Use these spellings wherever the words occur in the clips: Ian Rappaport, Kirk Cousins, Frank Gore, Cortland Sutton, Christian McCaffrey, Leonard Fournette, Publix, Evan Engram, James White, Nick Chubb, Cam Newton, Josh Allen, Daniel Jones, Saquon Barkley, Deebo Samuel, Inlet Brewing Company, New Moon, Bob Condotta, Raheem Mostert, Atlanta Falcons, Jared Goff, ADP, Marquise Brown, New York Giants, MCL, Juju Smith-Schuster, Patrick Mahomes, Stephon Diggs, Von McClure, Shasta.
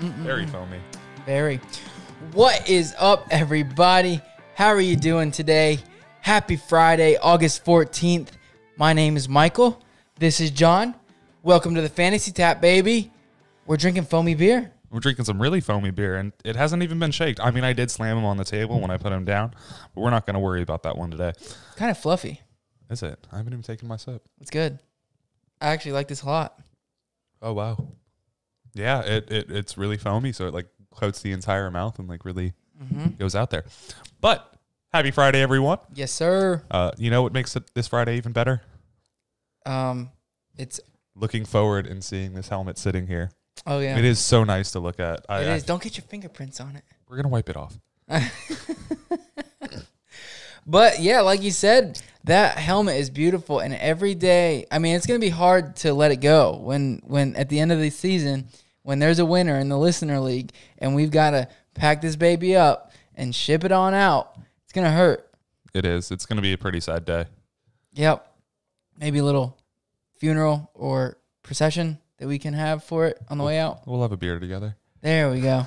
Very foamy. Very. What is up, everybody? How are you doing today? Happy Friday, August 14th. My name is Michael. This is John. Welcome to the Fantasy Tap, baby. We're drinking foamy beer. We're drinking some really foamy beer, and it hasn't even been shaked. I mean, I did slam him on the table when I put him down, but we're not going to worry about that one today. It's kind of fluffy. Is it? I haven't even taken my sip. It's good. I actually like this a lot. Oh, wow. Yeah, it's really foamy, so it, like, coats the entire mouth and, like, really goes out there. But happy Friday, everyone. Yes, sir. You know what makes it this Friday even better? It's looking forward and seeing this helmet sitting here. Oh, yeah. It is so nice to look at. It is. Don't get your fingerprints on it. We're going to wipe it off. But, yeah, like you said, that helmet is beautiful. And every day, I mean, it's going to be hard to let it go when at the end of the season, when there's a winner in the listener league and we've got to pack this baby up and ship it on out, it's going to hurt. It is. It's going to be a pretty sad day. Yep. Maybe a little funeral or procession that we can have for it on the way out. We'll have a beer together. There we go.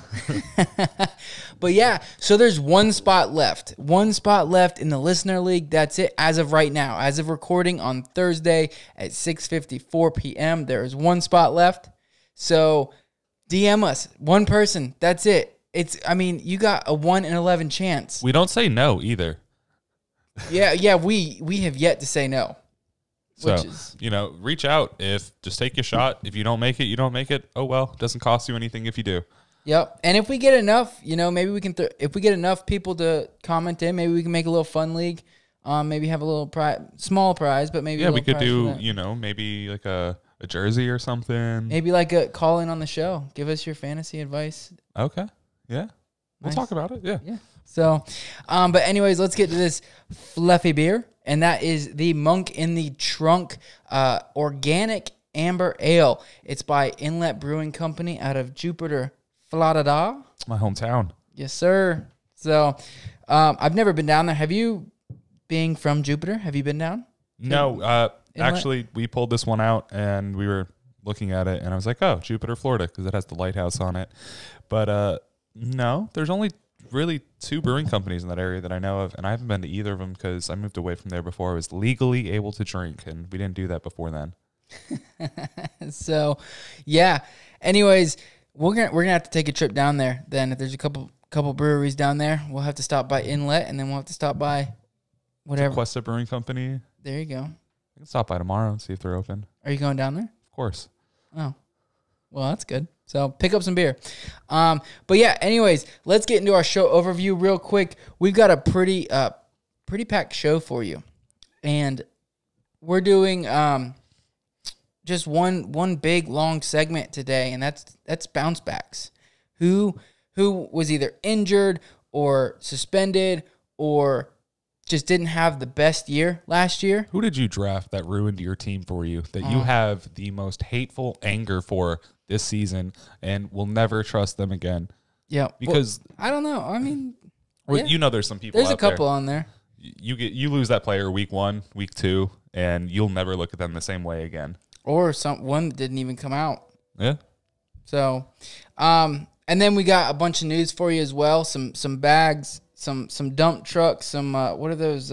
But, yeah, so there's one spot left. One spot left in the Listener League. That's it as of right now. As of recording on Thursday at 6:54 p.m., there is one spot left. So DM us. One person. That's it. It's. I mean, you got a 1 in 11 chance. We don't say no either. Yeah, we have yet to say no. So, you know, reach out. Just take your shot. If you don't make it, you don't make it. Oh, well, it doesn't cost you anything if you do. Yep. And if we get enough, you know, maybe we can, if we get enough people to comment in, maybe we can make a little fun league. Maybe have a little small prize, but maybe. Yeah, we could do, you know, maybe like a jersey or something. Maybe like a call in on the show. Give us your fantasy advice. Okay. Yeah. We'll talk about it. Yeah. Yeah. So, but anyways, let's get to this fluffy beer. And that is the Monk in the Trunk Organic Amber Ale. It's by Inlet Brewing Company out of Jupiter, Florida. My hometown. Yes, sir. So I've never been down there. Have you, being from Jupiter, have you been down? No. Actually, we pulled this one out, and we were looking at it, and I was like, oh, Jupiter, Florida, because it has the lighthouse on it. But no, there's only really two brewing companies in that area that I know of, and I haven't been to either of them because I moved away from there before I was legally able to drink, and we didn't do that before then. So, yeah. Anyways, we're gonna have to take a trip down there. Then, if there's a couple breweries down there, we'll have to stop by Inlet, and then we'll have to stop by whatever. Cuesta Brewing Company. There you go. We can stop by tomorrow and see if they're open. Are you going down there? Of course. Oh, well, that's good. So pick up some beer. But, yeah, anyways, let's get into our show overview real quick. We've got a pretty packed show for you. And we're doing just one big, long segment today, and that's bounce backs. Who was either injured or suspended or just didn't have the best year last year. Who did you draft that ruined your team for you, that you have the most hateful anger for this season and will never trust them again? Yeah. Because, well, I don't know. I mean, yeah. You know, there's some people. There's a couple on there. You lose that player week 1, week 2, and you'll never look at them the same way again. Or someone that didn't even come out. Yeah. So, and then we got a bunch of news for you as well. Some bags, some dump trucks, some what are those?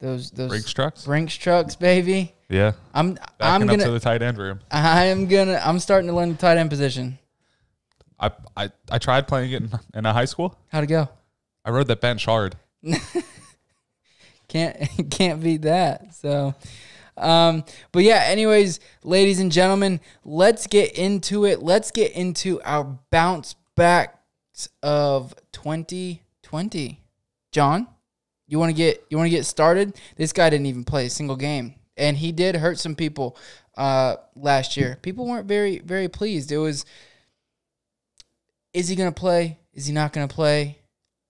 Those Brinks trucks. Brinks trucks, baby. Yeah, I'm going to the tight end room. I'm starting to learn the tight end position. I tried playing it in a high school. How'd it go? I rode that bench hard. Can't beat that. So, but yeah. Anyways, ladies and gentlemen, let's get into it. Let's get into our bounce backs of 2020. John, you want to get started? This guy didn't even play a single game. And he did hurt some people last year. People weren't very, very pleased. It was, is he going to play? Is he not going to play?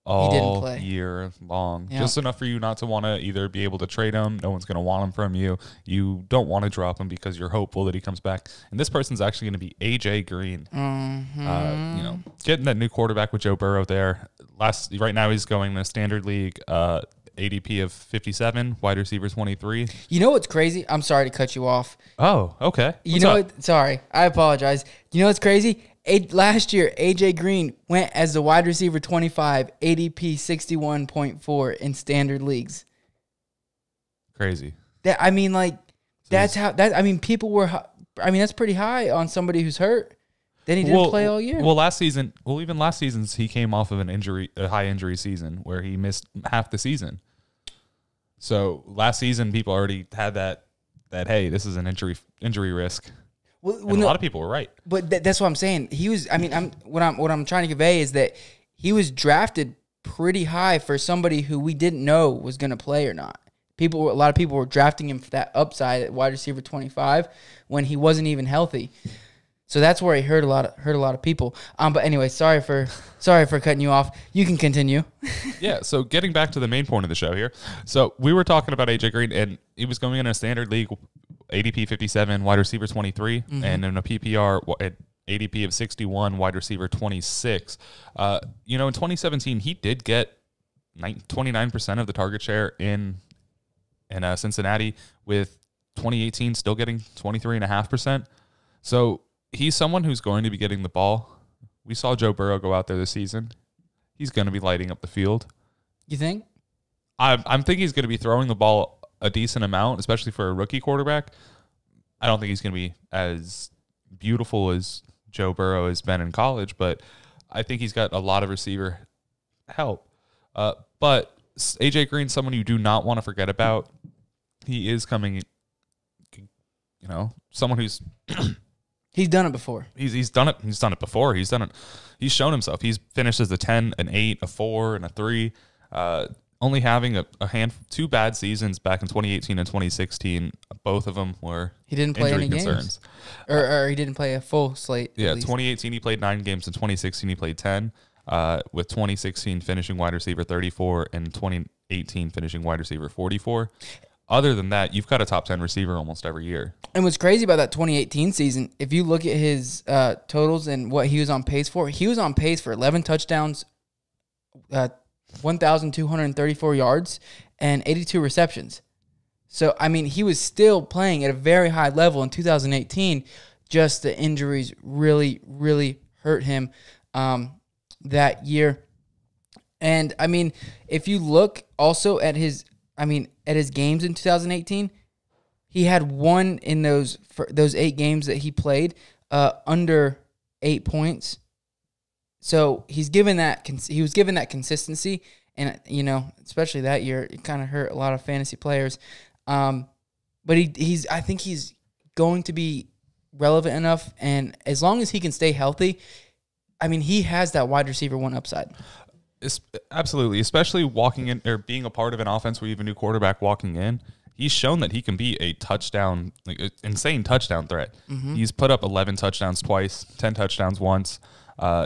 All he didn't play. Year long. Yeah. Just enough for you not to want to either be able to trade him. No one's going to want him from you. You don't want to drop him because you're hopeful that he comes back. And this person's actually going to be AJ Green. You know, getting that new quarterback with Joe Burrow there. Right now he's going the standard league. ADP of 57, wide receiver 23. You know what's crazy? I'm sorry to cut you off. Oh, okay. What's up? Sorry. I apologize. You know what's crazy? Last year, AJ Green went as the wide receiver 25, ADP 61.4 in standard leagues. Crazy. That's pretty high on somebody who's hurt. Then he didn't play all year. Well, even last season's, he came off of a high injury season where he missed half the season. So last season, people already had that hey, this is an injury risk. A lot of people were right, but that's what I'm saying. He was. I mean, what I'm trying to convey is that he was drafted pretty high for somebody who we didn't know was going to play or not. A lot of people were drafting him for that upside at wide receiver 25 when he wasn't even healthy. So that's where he hurt a lot of people. But anyway, sorry for cutting you off. You can continue. Yeah. So getting back to the main point of the show here. So we were talking about AJ Green, and he was going in a standard league, ADP 57, wide receiver 23, and in a PPR at ADP of 61, wide receiver 26. You know, in 2017, he did get 29% of the target share in Cincinnati. With 2018, still getting 23.5%. So he's someone who's going to be getting the ball. We saw Joe Burrow go out there this season. He's going to be lighting up the field. You think? I'm thinking he's going to be throwing the ball a decent amount, especially for a rookie quarterback. I don't think he's going to be as beautiful as Joe Burrow has been in college, but I think he's got a lot of receiver help. But AJ Green's someone you do not want to forget about. He is coming, you know, someone who's he's done it before. He's done it before. He's shown himself. He's finished as a 10, an 8, a 4, and a 3. Only having two bad seasons back in 2018 and 2016, both of them were injury concerns. Or he didn't play a full slate. Yeah, 2018 he played 9 games, and 2016 he played 10, with 2016 finishing wide receiver 34 and 2018 finishing wide receiver 44. Other than that, you've got a top 10 receiver almost every year. And what's crazy about that 2018 season, if you look at his totals and what he was on pace for, he was on pace for 11 touchdowns, 1,234 yards, and 82 receptions. So, I mean, he was still playing at a very high level in 2018. Just the injuries really, really hurt him that year. And, I mean, if you look also at his games in 2018, he had one in those 8 games that he played under 8 points. So he was given that consistency, and you know, especially that year, it kind of hurt a lot of fantasy players. But I think he's going to be relevant enough, and as long as he can stay healthy, I mean, he has that wide receiver 1 upside. Absolutely, especially walking in or being a part of an offense where you have a new quarterback walking in. He's shown that he can be a touchdown, insane touchdown threat. He's put up 11 touchdowns twice, 10 touchdowns once.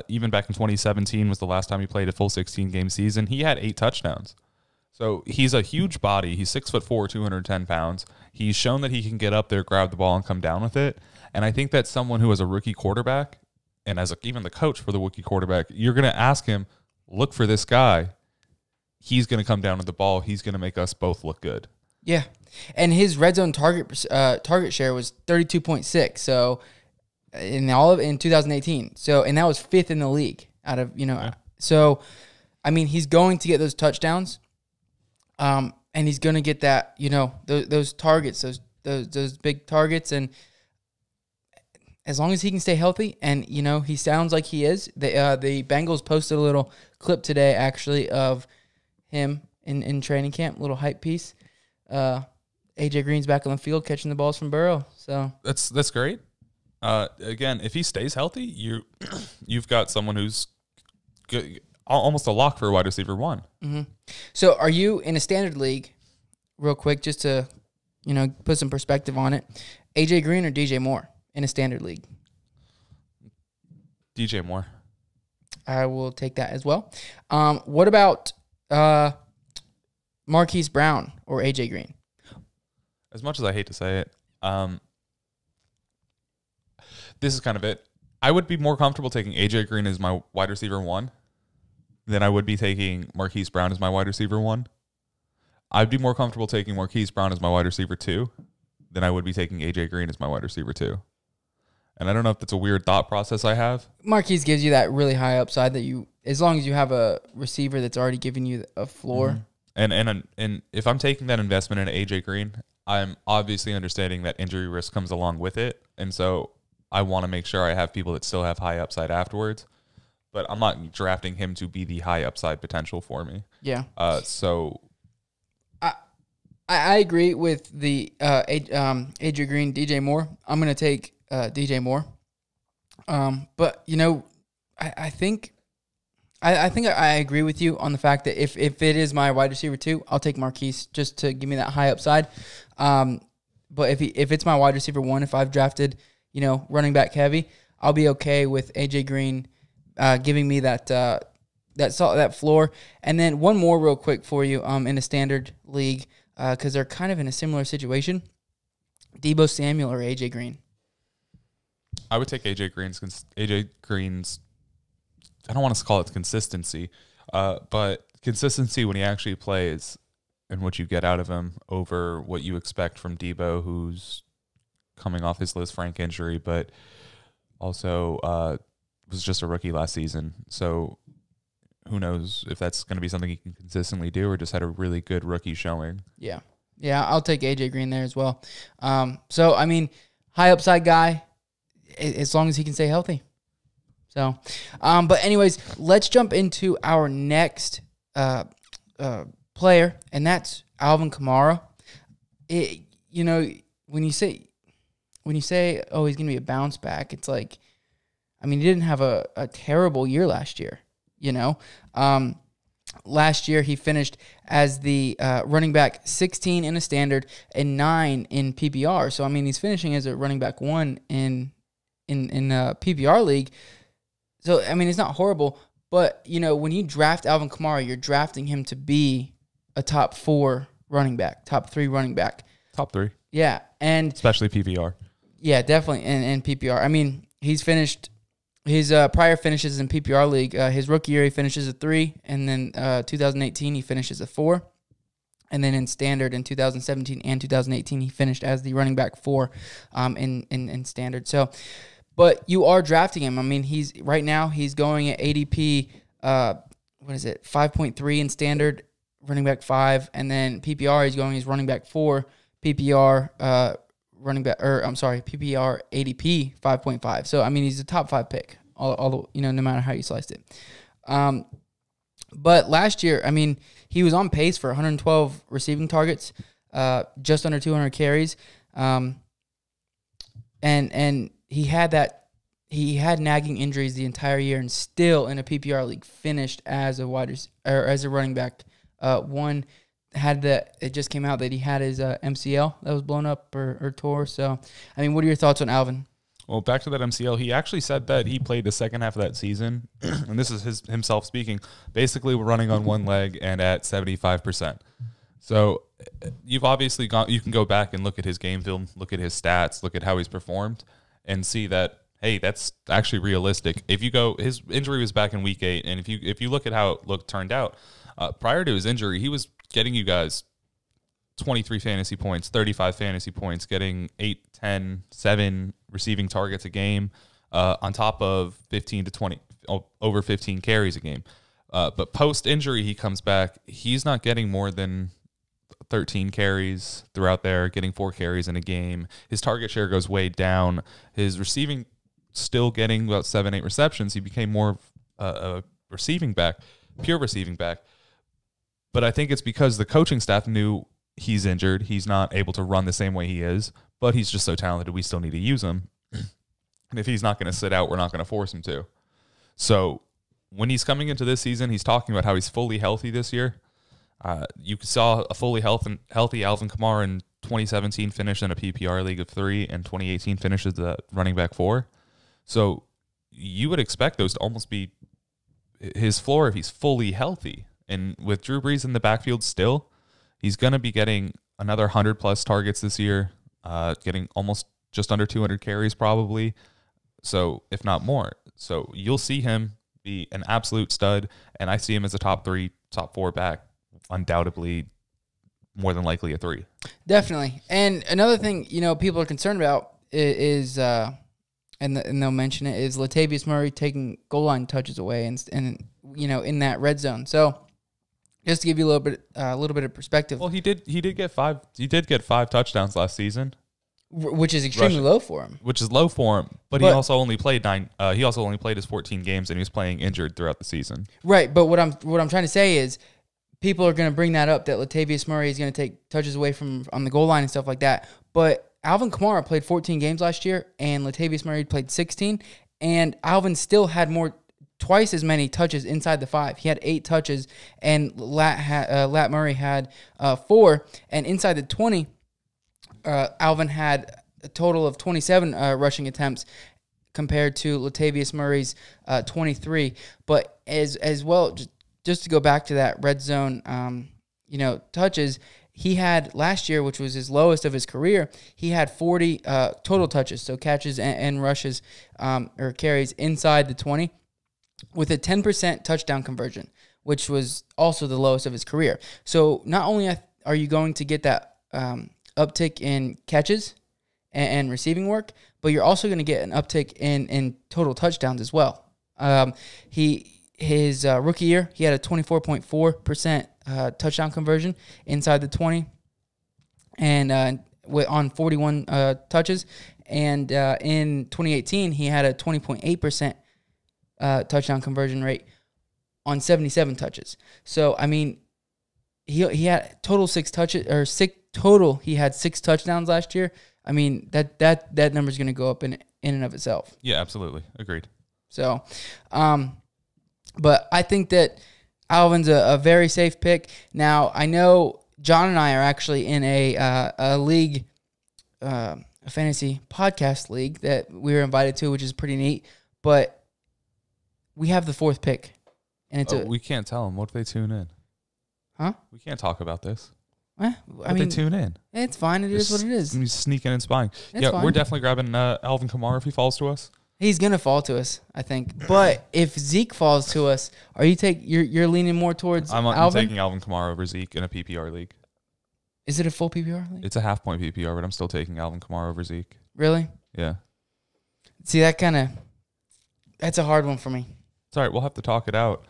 Even back in 2017 was the last time he played a full 16-game season. He had 8 touchdowns. So he's a huge body. He's 6'4", 210 pounds. He's shown that he can get up there, grab the ball, and come down with it. And I think that's someone who, as a rookie quarterback, and as even the coach for the rookie quarterback, you're going to ask him, look for this guy. He's going to come down with the ball. He's going to make us both look good. Yeah, and his red zone target share was 32.6. So in 2018. So, and that was 5th in the league out of, you know, yeah. So I mean, he's going to get those touchdowns, and he's going to get that, you know, those targets, those big targets. And as long as he can stay healthy, and you know, he sounds like he is. The Bengals posted a little clip today actually of him in training camp, little hype piece. AJ Green's back on the field catching the balls from Burrow. So that's great. Again, if he stays healthy, you've got someone who's good, almost a lock for a wide receiver 1. So, are you in a standard league? Real quick, just to put some perspective on it, AJ Green or DJ Moore in a standard league? DJ Moore. I will take that as well. What about Marquise Brown or AJ Green? As much as I hate to say it, this is kind of it. I would be more comfortable taking AJ Green as my wide receiver 1 than I would be taking Marquise Brown as my wide receiver 1. I'd be more comfortable taking Marquise Brown as my wide receiver 2 than I would be taking AJ Green as my wide receiver 2. And I don't know if that's a weird thought process I have. Marquise gives you that really high upside that you, as long as you have a receiver that's already given you a floor. Mm-hmm. And if I'm taking that investment in AJ Green, I'm obviously understanding that injury risk comes along with it. And so I want to make sure I have people that still have high upside afterwards. But I'm not drafting him to be the high upside potential for me. Yeah. So I agree with the AJ Green, DJ Moore. I'm going to take DJ Moore. But, you know, I think I agree with you on the fact that if it is my wide receiver too, I'll take Marquise just to give me that high upside. But if it's my wide receiver one, if I've drafted, you know, running back heavy, I'll be okay with AJ Green giving me that that floor. And then one more real quick for you in a standard league because they're kind of in a similar situation: Deebo Samuel or AJ Green. I would take AJ Green's. I don't want to call it consistency, but consistency when he actually plays and what you get out of him over what you expect from Deebo, who's coming off his Liz Frank injury, but also was just a rookie last season. So who knows if that's going to be something he can consistently do or just had a really good rookie showing. Yeah. Yeah, I'll take AJ Green there as well. So, I mean, high upside guy as long as he can stay healthy. So, but anyways, let's jump into our next player, and that's Alvin Kamara. You know, when you say, oh, he's going to be a bounce back, it's like, I mean, he didn't have a terrible year last year, you know. Last year he finished as the running back 16 in a standard and 9 in PPR. So, I mean, he's finishing as a running back 1 in a PPR league. So, I mean, it's not horrible, but, you know, when you draft Alvin Kamara, you're drafting him to be a top 4 running back, top 3 running back. Top 3. Yeah, and... especially PPR. Yeah, definitely, and PPR. I mean, he's finished... his prior finishes in PPR league, his rookie year, he finishes a 3, and then 2018, he finishes a 4. And then in standard in 2017 and 2018, he finished as the running back 4 in standard. So... but you are drafting him. I mean, he's right now he's going at ADP, 5.3 in standard, running back 5, and then PPR he's going as running back 4, PPR PPR ADP 5.5. So I mean, he's a top 5 pick, no matter how you sliced it. But last year, I mean, he was on pace for 112 receiving targets, just under 200 carries, and he had nagging injuries the entire year, and still in a PPR league finished as a running back. One had it just came out that he had his MCL that was blown up or tore. So, I mean, what are your thoughts on Alvin? Well, back to that MCL, he actually said that he played the second half of that season, and this is himself speaking. Basically, we're running on one leg and at 75%. So you've obviously you can go back and look at his game film, look at his stats, look at how he's performed, and see that, hey, that's actually realistic. If you go, his injury was back in week 8, and if you look at how it turned out, prior to his injury, he was getting you guys 23 fantasy points, 35 fantasy points, getting 8, 10, 7 receiving targets a game, on top of 15 to 20, over 15 carries a game. But post-injury, he comes back, he's not getting more than 13 carries throughout there, getting 4 carries in a game. His target share goes way down. His receiving, still getting about 7, 8 receptions. He became more of a receiving back, pure receiving back. But I think it's because the coaching staff knew he's injured. He's not able to run the same way he is, but he's just so talented. We still need to use him. And if he's not going to sit out, we're not going to force him to. So when he's coming into this season, he's talking about how he's fully healthy this year. You saw a fully healthy Alvin Kamara in 2017 finish in a PPR league of 3, and 2018 finishes the running back 4. So you would expect those to almost be his floor if he's fully healthy. And with Drew Brees in the backfield still, he's going to be getting another 100-plus targets this year, getting almost just under 200 carries probably, so if not more. So you'll see him be an absolute stud, and I see him as a top 3, top 4 back. Undoubtedly, more than likely a 3. Definitely. And another thing, you know, people are concerned about is and they'll mention it, is Latavius Murray taking goal line touches away and you know, in that red zone. So just to give you a little bit of perspective. Well, he did get five touchdowns last season, which is extremely low for him. Which is low for him, but he also only played his 14 games, and he was playing injured throughout the season. Right, but what I'm trying to say is, people are going to bring that up, that Latavius Murray is going to take touches away from on the goal line and stuff like that. But Alvin Kamara played 14 games last year, and Latavius Murray played 16, and Alvin still had twice as many touches inside the 5. He had 8 touches, and Lat Murray had 4, and inside the 20, Alvin had a total of 27 rushing attempts compared to Latavius Murray's 23. But as well, just to go back to that red zone, touches, he had last year, which was his lowest of his career, he had 40 total touches, so catches and rushes or carries inside the 20, with a 10% touchdown conversion, which was also the lowest of his career. So not only are you going to get that uptick in catches and receiving work, but you're also going to get an uptick in total touchdowns as well. His rookie year, he had a 24.4% touchdown conversion inside the 20, and on 41 touches. And in 2018, he had a 20.8% touchdown conversion rate on 77 touches. So I mean, he had total 6 touches, or six total. He had 6 touchdowns last year. I mean, that number is going to go up in and of itself. Yeah, absolutely, agreed. So, but I think that Alvin's a very safe pick. Now I know John and I are actually in a league, a fantasy podcast league that we were invited to, which is pretty neat, but we have the 4th pick, and it's we can't tell them. What if they tune in? Huh? We can't talk about this. What if they tune in? It's fine. It is what it is. He's sneaking and spying. It's fine. We're definitely grabbing Alvin Kamara if he falls to us. He's gonna fall to us, I think. But if Zeke falls to us, you're leaning more towards Alvin? I'm taking Alvin Kamara over Zeke in a PPR league. Is it a full PPR league? It's a half-point PPR, but I'm still taking Alvin Kamara over Zeke. Really? Yeah. See, that's a hard one for me. It's all right. We'll have to talk it out.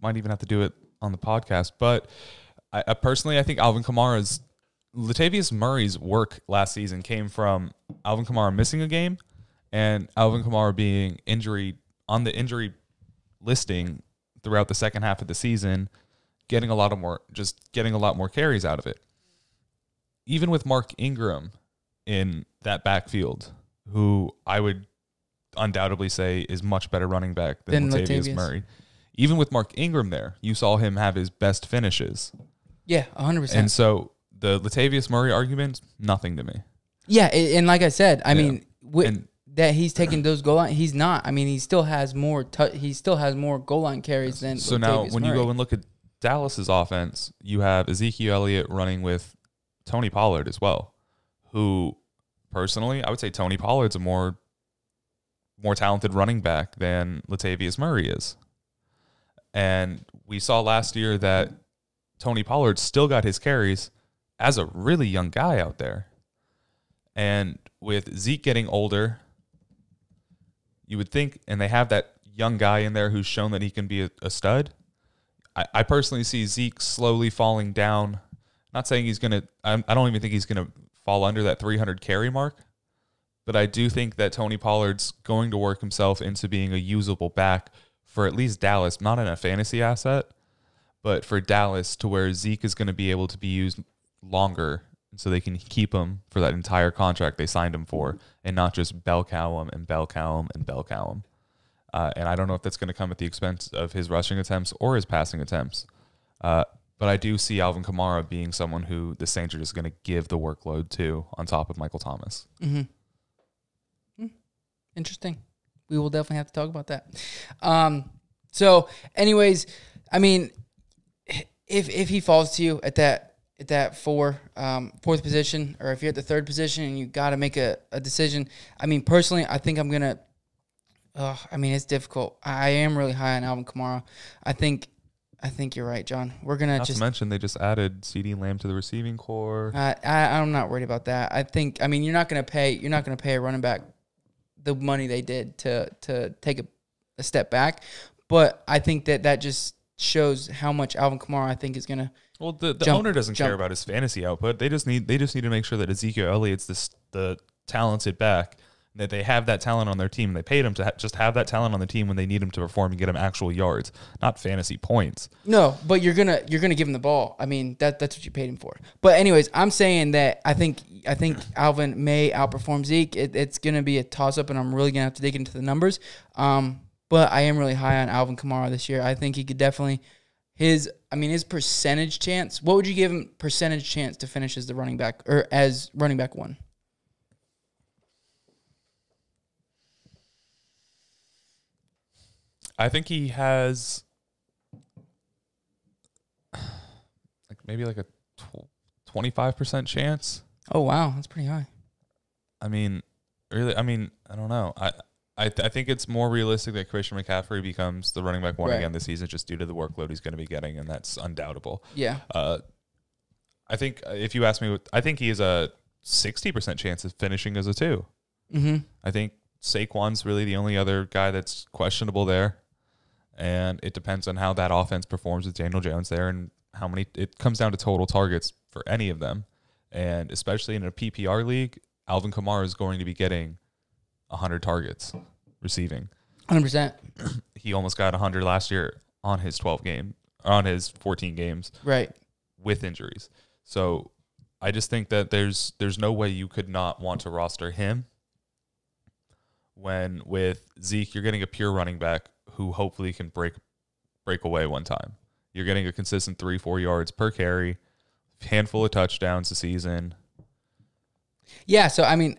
Might even have to do it on the podcast. But I personally, I think Alvin Kamara's, Latavius Murray's work last season came from Alvin Kamara missing a game and Alvin Kamara being on the injury listing throughout the second half of the season, getting a lot more carries out of it. Even with Mark Ingram in that backfield, who I would undoubtedly say is much better running back than Latavius Murray. Even with Mark Ingram there, you saw him have his best finishes. Yeah, 100%. And so the Latavius Murray argument, nothing to me. Yeah, and like I said, I mean, he's taking those goal line, he's not. I mean, he still has more goal line carries than Latavius Murray. So now when you go and look at Dallas's offense, you have Ezekiel Elliott running with Tony Pollard as well, who personally, I would say Tony Pollard's a more talented running back than Latavius Murray is. And we saw last year that Tony Pollard still got his carries as a really young guy out there. And with Zeke getting older, you would think, and they have that young guy in there who's shown that he can be a stud. I personally see Zeke slowly falling down. I'm not saying he's going to, I don't even think he's going to fall under that 300 carry mark. But I do think that Tony Pollard's going to work himself into being a usable back for at least Dallas, not in a fantasy asset, but for Dallas, to where Zeke is going to be able to be used longer so they can keep him for that entire contract they signed him for and not just bell cow him and bell cow him and bell cow him. And I don't know if that's going to come at the expense of his rushing attempts or his passing attempts. But I do see Alvin Kamara being someone who the Saints are just going to give the workload to on top of Michael Thomas. Mm-hmm. Interesting. We will definitely have to talk about that. So, anyways, I mean, if he falls to you at that 4th position, or if you're at the 3rd position and you got to make a decision, I mean, personally, I think I'm gonna. I mean, it's difficult. I am really high on Alvin Kamara. I think you're right, John. We're gonna not just to mention they just added CeeDee Lamb to the receiving core. I'm not worried about that. I think. I mean, you're not gonna pay a running back the money they did to take a step back. But I think that that just shows how much Alvin Kamara I think is going to. Well, the owner doesn't care about his fantasy output. They just need to make sure that Ezekiel Elliott's the talented back, and that they have that talent on their team. They paid him to just have that talent on the team when they need him to perform and get him actual yards, not fantasy points. No, but you're gonna give him the ball. I mean, that's what you paid him for. But anyways, I'm saying that I think Alvin may outperform Zeke. It's gonna be a toss up, and I'm really gonna have to dig into the numbers. But I am really high on Alvin Kamara this year. I think he could definitely. His percentage chance. What would you give him percentage chance to finish as the running back or as running back one? I think he has maybe a 25% chance. Oh wow, that's pretty high. I don't know. I think it's more realistic that Christian McCaffrey becomes the running back one again this season just due to the workload he's going to be getting, and that's undoubtable. Yeah. I think if you ask me, I think he has a 60% chance of finishing as a 2. Mm-hmm. I think Saquon's really the only other guy that's questionable there, and it depends on how that offense performs with Daniel Jones there and how many. It comes down to total targets for any of them, and especially in a PPR league, Alvin Kamara is going to be getting 100 targets receiving. 100%. He almost got 100 last year on his 14 games. Right. With injuries. So I just think that there's no way you could not want to roster him. When with Zeke, you're getting a pure running back who hopefully can break away one time. You're getting a consistent 3-4 yards per carry, handful of touchdowns a season. Yeah, so I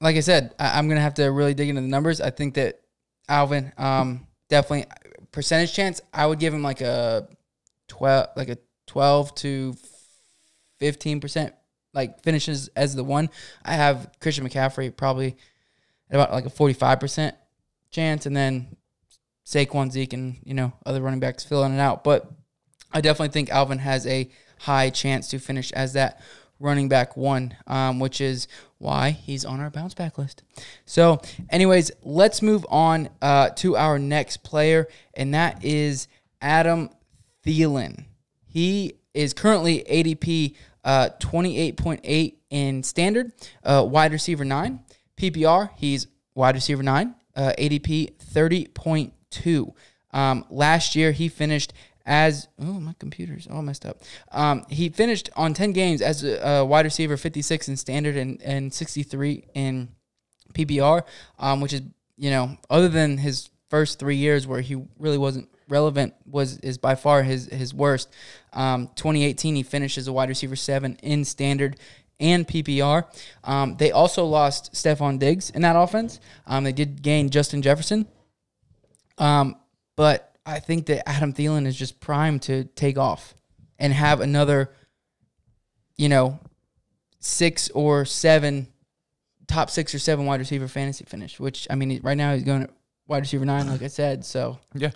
like I said, I'm gonna have to really dig into the numbers. I think that Alvin, definitely percentage chance. I would give him like a 12 to 15%, like finishes as the one. I have Christian McCaffrey probably at about like a 45% chance, and then Saquon, Zeke, and other running backs filling it out. But I definitely think Alvin has a high chance to finish as that running back one, which is why he's on our bounce back list. So anyways, let's move on to our next player, and that is Adam Thielen. He is currently ADP 28.8 in standard, wide receiver 9. PPR, he's wide receiver 9, ADP 30.2. Last year, he finished as – oh, my computer's all messed up. He finished on 10 games as a wide receiver 56 in standard and 63 in PPR, which is, other than his first 3 years where he really wasn't relevant, is by far his worst. 2018, he finished as a wide receiver 7 in standard and PPR. They also lost Stephon Diggs in that offense. They did gain Justin Jefferson. But I think that Adam Thielen is just primed to take off and have another, 6 or 7, top 6 or 7 wide receiver fantasy finish, which, right now he's going at wide receiver 9, like I said, so. Yeah.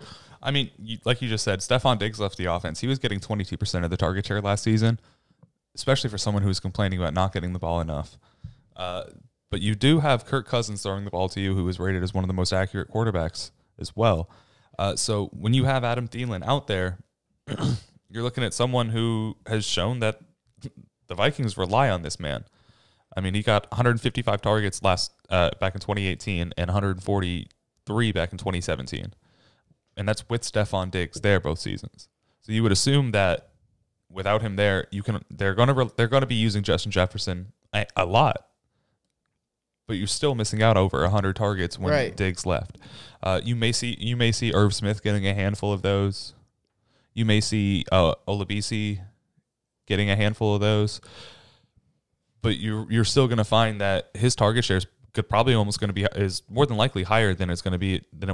Like you just said, Stephon Diggs left the offense. He was getting 22% of the target share last season, especially for someone who was complaining about not getting the ball enough. But you do have Kirk Cousins throwing the ball to you, who was rated as one of the most accurate quarterbacks as well. So when you have Adam Thielen out there, you're looking at someone who has shown that the Vikings rely on this man. He got 155 targets back in 2018 and 143 back in 2017. And that's with Stephon Diggs there both seasons. So you would assume that without him there, they're going to be using Justin Jefferson a lot. But you're still missing out over 100 targets when Diggs left. You may see Irv Smith getting a handful of those. You may see Olabisi getting a handful of those. But you're still going to find that his target share is more than likely higher than it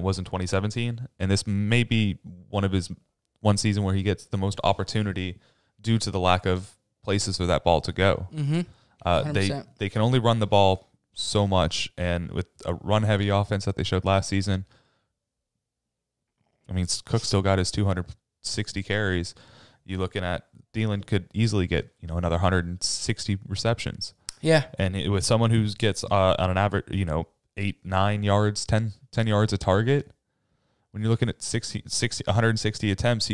was in 2017. And this may be one season where he gets the most opportunity due to the lack of places for that ball to go. Mm-hmm. They can only run the ball so much, and with a run-heavy offense that they showed last season, Cook still got his 260 carries. You're looking at Thielen could easily get another 160 receptions. Yeah, and with someone who gets on an average 8, 9 yards, 10 yards a target. When you're looking at 160 attempts,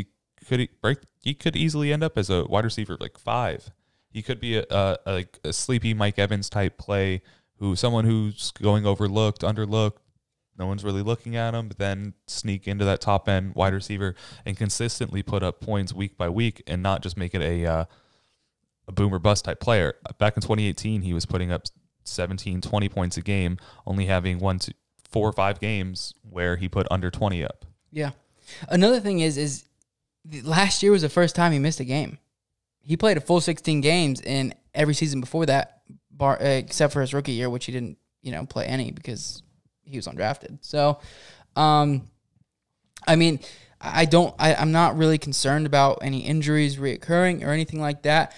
he could easily end up as a wide receiver like 5. He could be a sleepy Mike Evans type play, someone who's going overlooked, underlooked. No one's really looking at him, but then sneak into that top end wide receiver and consistently put up points week by week and not just make it a boom or bust type player. Back in 2018, he was putting up 17, 20 points a game, only having 4 or 5 games where he put under 20 up. Yeah. Another thing is last year was the first time he missed a game. He played a full 16 games in every season before that, except for his rookie year, which he didn't, play any because he was undrafted. So, I mean, I'm not really concerned about any injuries reoccurring or anything like that.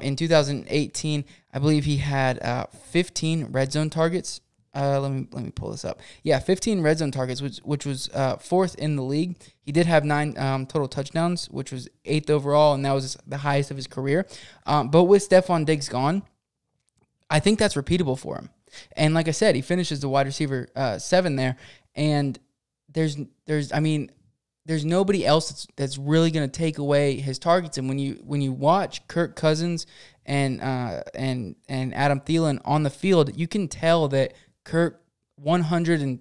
In 2018, I believe he had 15 red zone targets. Let me pull this up. Yeah, 15 red zone targets, which was 4th in the league. He did have 9 total touchdowns, which was 8th overall, and that was the highest of his career. But with Stephon Diggs gone, I think that's repeatable for him. And like I said, he finishes the wide receiver 7 there, and there's nobody else that's really going to take away his targets. And when you watch Kirk Cousins and Adam Thielen on the field, you can tell that Kirk 120%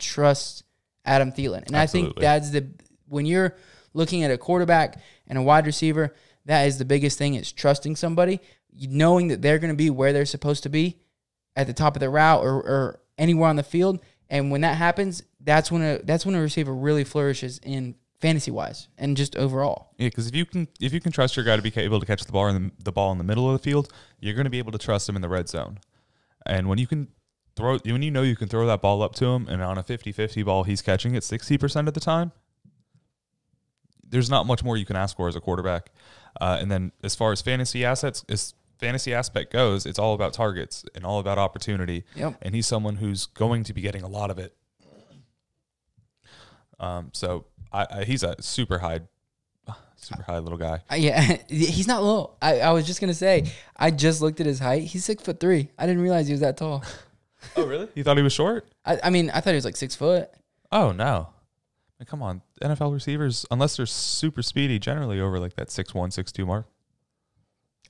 trusts Adam Thielen. And absolutely. I think that's when you're looking at a quarterback and a wide receiver, that is the biggest thing, is trusting somebody, knowing that they're going to be where they're supposed to be at the top of the route or anywhere on the field. And when that happens, that's when a receiver really flourishes in fantasy-wise and just overall. Yeah, because if you can trust your guy to be able to catch the ball in the ball in the middle of the field, you're going to be able to trust him in the red zone. And when you know you can throw that ball up to him, and on a 50-50 ball he's catching it 60% of the time, there's not much more you can ask for as a quarterback. And then as far as fantasy assets, as fantasy aspect goes, it's all about targets and all about opportunity. Yep. And he's someone who's going to be getting a lot of it. So he's a super high little guy. Yeah, he's not low. I was just going to say, I just looked at his height. He's 6'3". I didn't realize he was that tall. Oh, really? You thought he was short? I thought he was like 6 foot. Oh, no. I mean, come on. NFL receivers, unless they're super speedy, generally over like that 6'1", 6'2" mark.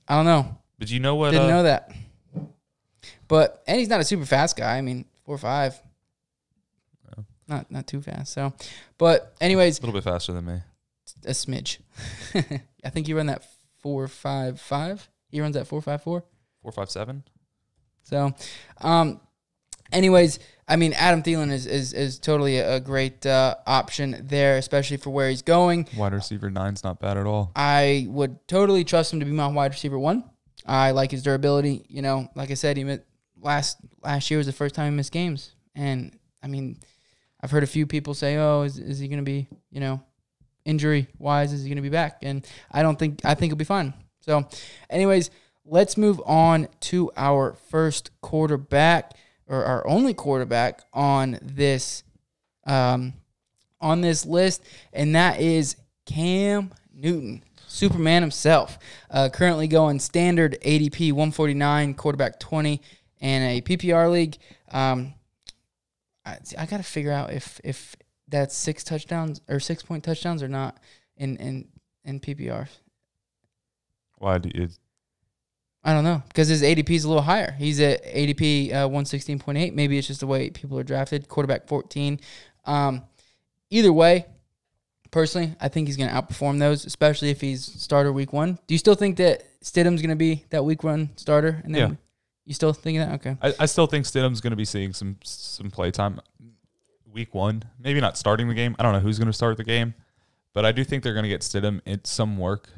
I don't know. But you know what? Didn't know that. But, and he's not a super fast guy. I mean, 4'5". Not too fast. So, but anyways, a little bit faster than me. A smidge. I think you run that 4.55. He runs that 4.54. 4.57. So, anyways, I mean, Adam Thielen is totally a great option there, especially for where he's going. Wide receiver 9's not bad at all. I would totally trust him to be my wide receiver 1. I like his durability. You know, like I said, he missed last year was the first time he missed games, and I mean, I've heard a few people say, oh, is he going to be, injury-wise, is he going to be back? And I think he'll be fine. So, anyways, let's move on to our first quarterback, or our only quarterback on this list, and that is Cam Newton, Superman himself, currently going standard ADP 149, quarterback 20, and a PPR league. I got to figure out if that's 6 touchdowns or 6-point touchdowns or not in PPR. Why do you? I don't know, because his ADP is a little higher. He's at ADP 116.8. Maybe it's just the way people are drafted. Quarterback 14. Either way, personally, I think he's going to outperform those, especially if he's starter week 1. Do you still think that Stidham's going to be that week 1 starter? And then yeah. You still thinking that? Okay. I still think Stidham's going to be seeing some play time week 1. Maybe not starting the game. I don't know who's going to start the game, but I do think they're going to get Stidham some work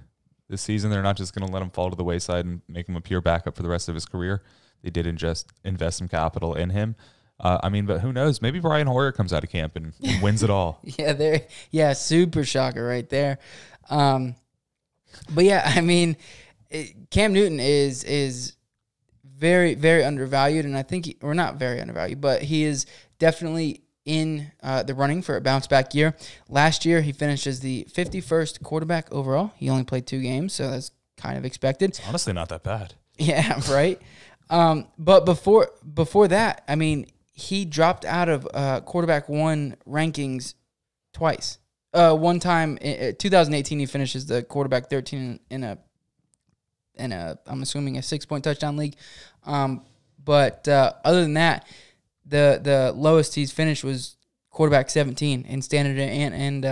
this season. They're not just going to let him fall to the wayside and make him a pure backup for the rest of his career. They did invest some capital in him. But who knows? Maybe Brian Hoyer comes out of camp and wins it all. Yeah, super shocker right there. But yeah, I mean, Cam Newton is very, very undervalued, and I think we're not very undervalued, but he is definitely in the running for a bounce-back year. Last year, he finished as the 51st quarterback overall. He only played 2 games, so that's kind of expected. It's honestly not that bad. Yeah, right? But before that, I mean, he dropped out of quarterback one rankings twice. One time, in 2018, he finishes the quarterback 13 in a I'm assuming a 6-point touchdown league. But other than that, the lowest he's finished was quarterback 17 in standard and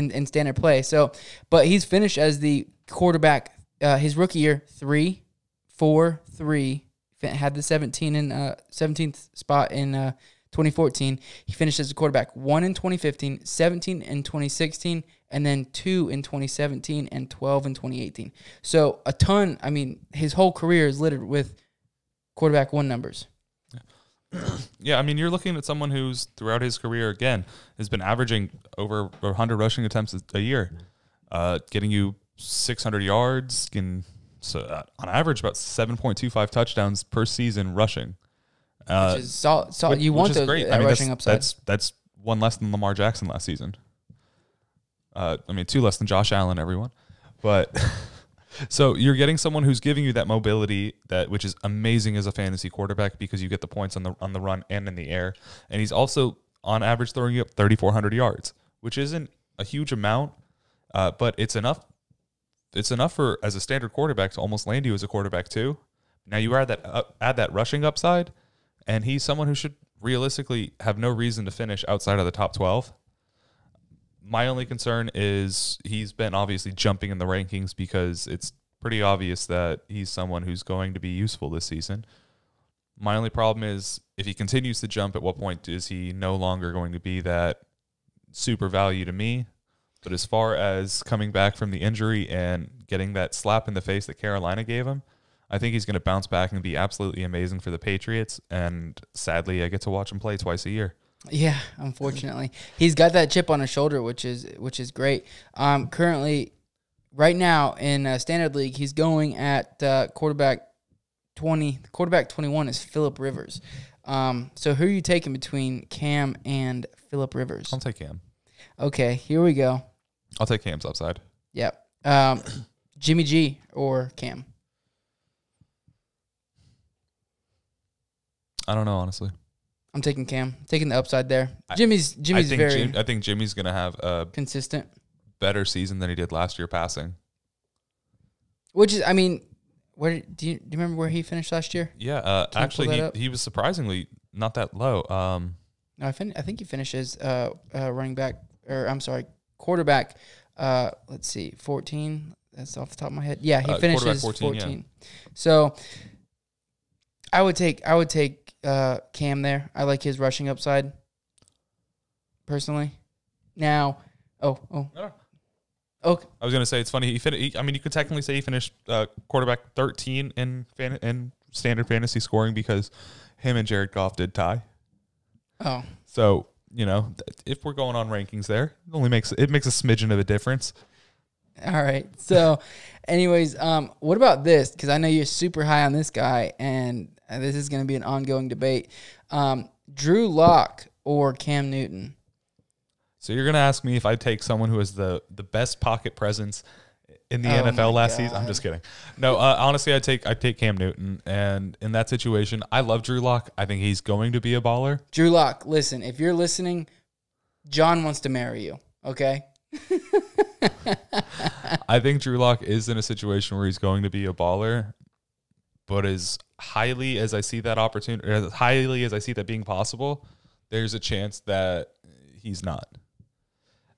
in standard play. So, but he's finished as the quarterback his rookie year 3-4-3. Had the 17th spot in 2014. He finished as a quarterback 1 in 2015, 17 in 2016, and then 2 in 2017 and 12 in 2018. So a ton. I mean, his whole career is littered with quarterback one numbers. Yeah, I mean, you're looking at someone who's throughout his career, again, has been averaging over 100 rushing attempts a year, getting you 600 yards, can so on average about 7.25 touchdowns per season rushing. Which is solid. You want those great. I mean, rushing upside. That's one less than Lamar Jackson last season. I mean, two less than Josh Allen, everyone. But so you're getting someone who's giving you that mobility, that which is amazing as a fantasy quarterback because you get the points on the run and in the air. And he's also on average throwing you up 3,400 yards, which isn't a huge amount, but it's enough. It's enough for as a standard quarterback to almost land you as a quarterback too. Now you add that rushing upside, and he's someone who should realistically have no reason to finish outside of the top 12. My only concern is he's been obviously jumping in the rankings because it's pretty obvious that he's someone who's going to be useful this season. My only problem is if he continues to jump, at what point is he no longer going to be that super value to me? But as far as coming back from the injury and getting that slap in the face that Carolina gave him, I think he's going to bounce back and be absolutely amazing for the Patriots. And sadly, I get to watch him play twice a year. Yeah, unfortunately. He's got that chip on his shoulder, which is great. Currently, right now in Standard League, he's going at quarterback 20. Quarterback 21 is Phillip Rivers. So who are you taking between Cam and Phillip Rivers? I'll take Cam. Okay, here we go. I'll take Cam's upside. Yep. Jimmy G or Cam? I don't know, honestly. I'm taking Cam. I'm taking the upside there. I think Jimmy's going to have a consistent, better season than he did last year passing. Which is, I mean, do you remember where he finished last year? Yeah, actually, he was surprisingly not that low. No, I think he finishes running back, or I'm sorry, quarterback, let's see, 14. That's off the top of my head. Yeah, he finishes 14. Yeah. So I would take Cam there. I like his rushing upside personally. Now, okay. I was going to say it's funny. You could technically say he finished quarterback 13 in standard fantasy scoring because him and Jared Goff did tie. Oh. So, you know, if we're going on rankings there, it makes a smidgen of a difference. All right. So, anyways, what about this? Because I know you're super high on this guy, and this is going to be an ongoing debate. Drew Locke or Cam Newton? So you're going to ask me if I take someone who has the best pocket presence in the NFL last season? I'm just kidding. No, honestly, I take Cam Newton, and in that situation, I love Drew Locke. I think he's going to be a baller. Drew Locke, listen, if you're listening, John wants to marry you, okay? I think Drew Locke is in a situation where he's going to be a baller, but as highly as I see that opportunity, as highly as I see that being possible, there's a chance that he's not.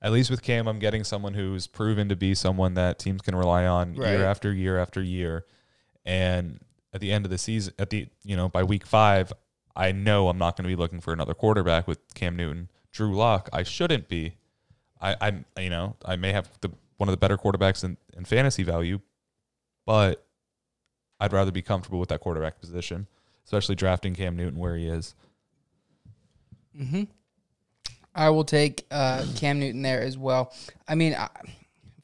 At least with Cam, I'm getting someone who's proven to be someone that teams can rely on year after year after year. And at the end of the season, by week 5, I know I'm not going to be looking for another quarterback with Cam Newton. Drew Locke, I shouldn't be. I may have one of the better quarterbacks in fantasy value, but I'd rather be comfortable with that quarterback position, especially drafting Cam Newton where he is. Mm-hmm. I will take Cam Newton there as well. I mean,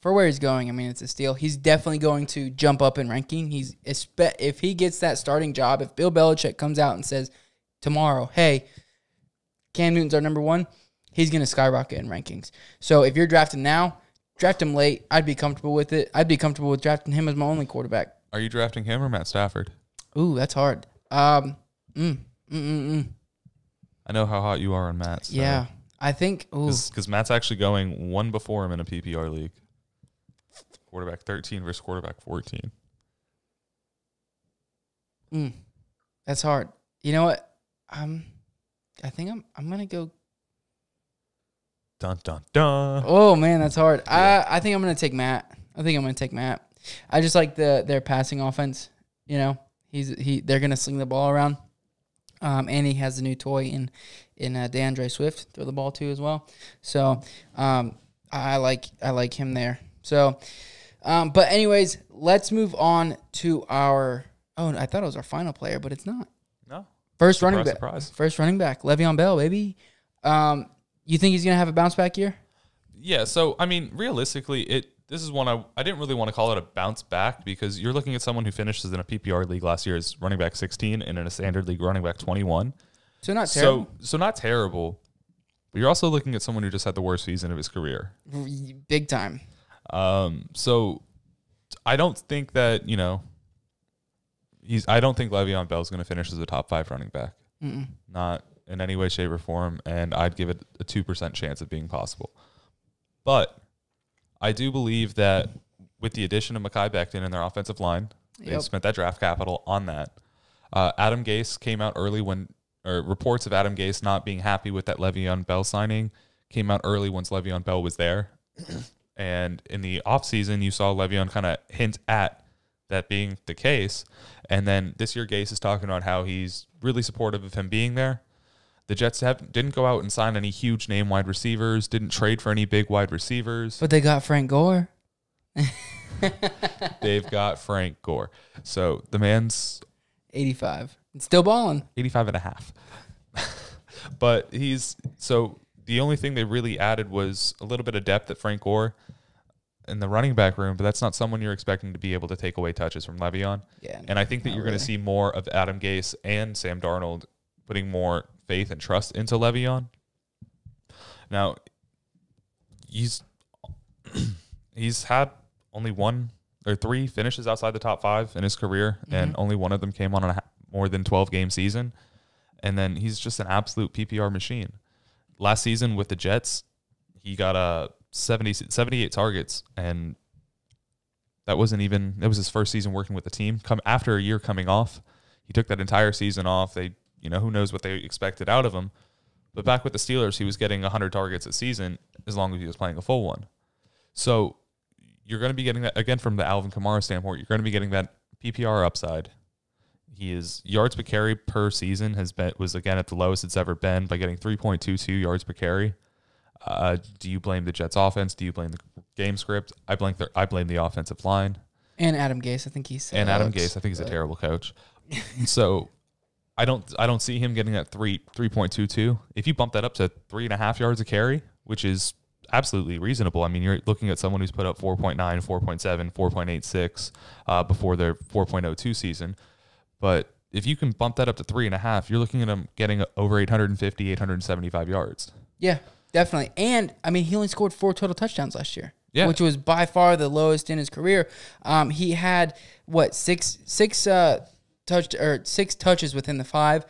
for where he's going, I mean, it's a steal. He's definitely going to jump up in ranking. If he gets that starting job, if Bill Belichick comes out and says tomorrow, hey, Cam Newton's our number one, he's going to skyrocket in rankings. So if you're drafting now, draft him late. I'd be comfortable with it. I'd be comfortable with drafting him as my only quarterback. Are you drafting him or Matt Stafford? Ooh, that's hard. I know how hot you are on Matt. So. Yeah, I think because Matt's actually going one before him in a PPR league. Quarterback 13 versus quarterback 14. That's hard. You know what? I think I'm gonna go. Dun dun dun. Oh man, that's hard. Yeah. I think I'm gonna take Matt. I just like their passing offense. You know, they're gonna sling the ball around. And he has the new toy in DeAndre Swift, throw the ball to as well. So I like him there. So, but anyways, let's move on to our. Oh, I thought it was our final player, but it's not. No. First running back. Surprise. First running back, Le'Veon Bell, baby. You think he's going to have a bounce back year? Yeah, so, I mean, realistically, this is one I didn't really want to call it a bounce back because you're looking at someone who finishes in a PPR league last year as running back 16 and in a standard league running back 21. So not terrible. So not terrible, but you're also looking at someone who just had the worst season of his career. Big time. So I don't think that, you know, I don't think Le'Veon Bell is going to finish as a top 5 running back. Mm-mm. Not in any way, shape, or form, and I'd give it a 2% chance of being possible. But I do believe that with the addition of Mekhi Becton and their offensive line, they spent that draft capital on that. Adam Gase came out early or reports of Adam Gase not being happy with that Le'Veon Bell signing came out early once Le'Veon Bell was there. And in the offseason, you saw Le'Veon kind of hint at that being the case. And then this year, Gase is talking about how he's really supportive of him being there. The Jets didn't go out and sign any huge name wide receivers, didn't trade for any big wide receivers. But they got Frank Gore. They've got Frank Gore. So the man's 85. It's still balling. 85 and a half. But so the only thing they really added was a little bit of depth at Frank Gore in the running back room, but that's not someone you're expecting to be able to take away touches from Le'Veon. Yeah, and I think that you're going to see more of Adam Gase and Sam Darnold putting more faith and trust into Le'Veon. Now, he's had only 1 or 3 finishes outside the top 5 in his career, and only one of them came on a more than 12-game season. And then he's just an absolute PPR machine. Last season with the Jets, he got a 78 targets, and that wasn't even, it was his first season working with the team. After a year coming off, he took that entire season off. You know, who knows what they expected out of him. But back with the Steelers, he was getting 100 targets a season as long as he was playing a full one. So you're going to be getting that, again, from the Alvin Kamara standpoint, you're going to be getting that PPR upside. His yards per carry per season was again at the lowest it's ever been by getting 3.22 yards per carry. Do you blame the Jets' offense? Do you blame the game script? I blame the offensive line. And Adam Gase, I think he's a terrible coach. So I don't see him getting that 3.22. If you bump that up to 3.5 yards a carry, which is absolutely reasonable. I mean, you're looking at someone who's put up 4.9, 4.7, 4.86 before their 4.02 season. But if you can bump that up to 3.5, you're looking at him getting over 850, 875 yards. Yeah. Definitely. And, I mean, he only scored 4 total touchdowns last year, which was by far the lowest in his career. He had, what, six touches within the 5,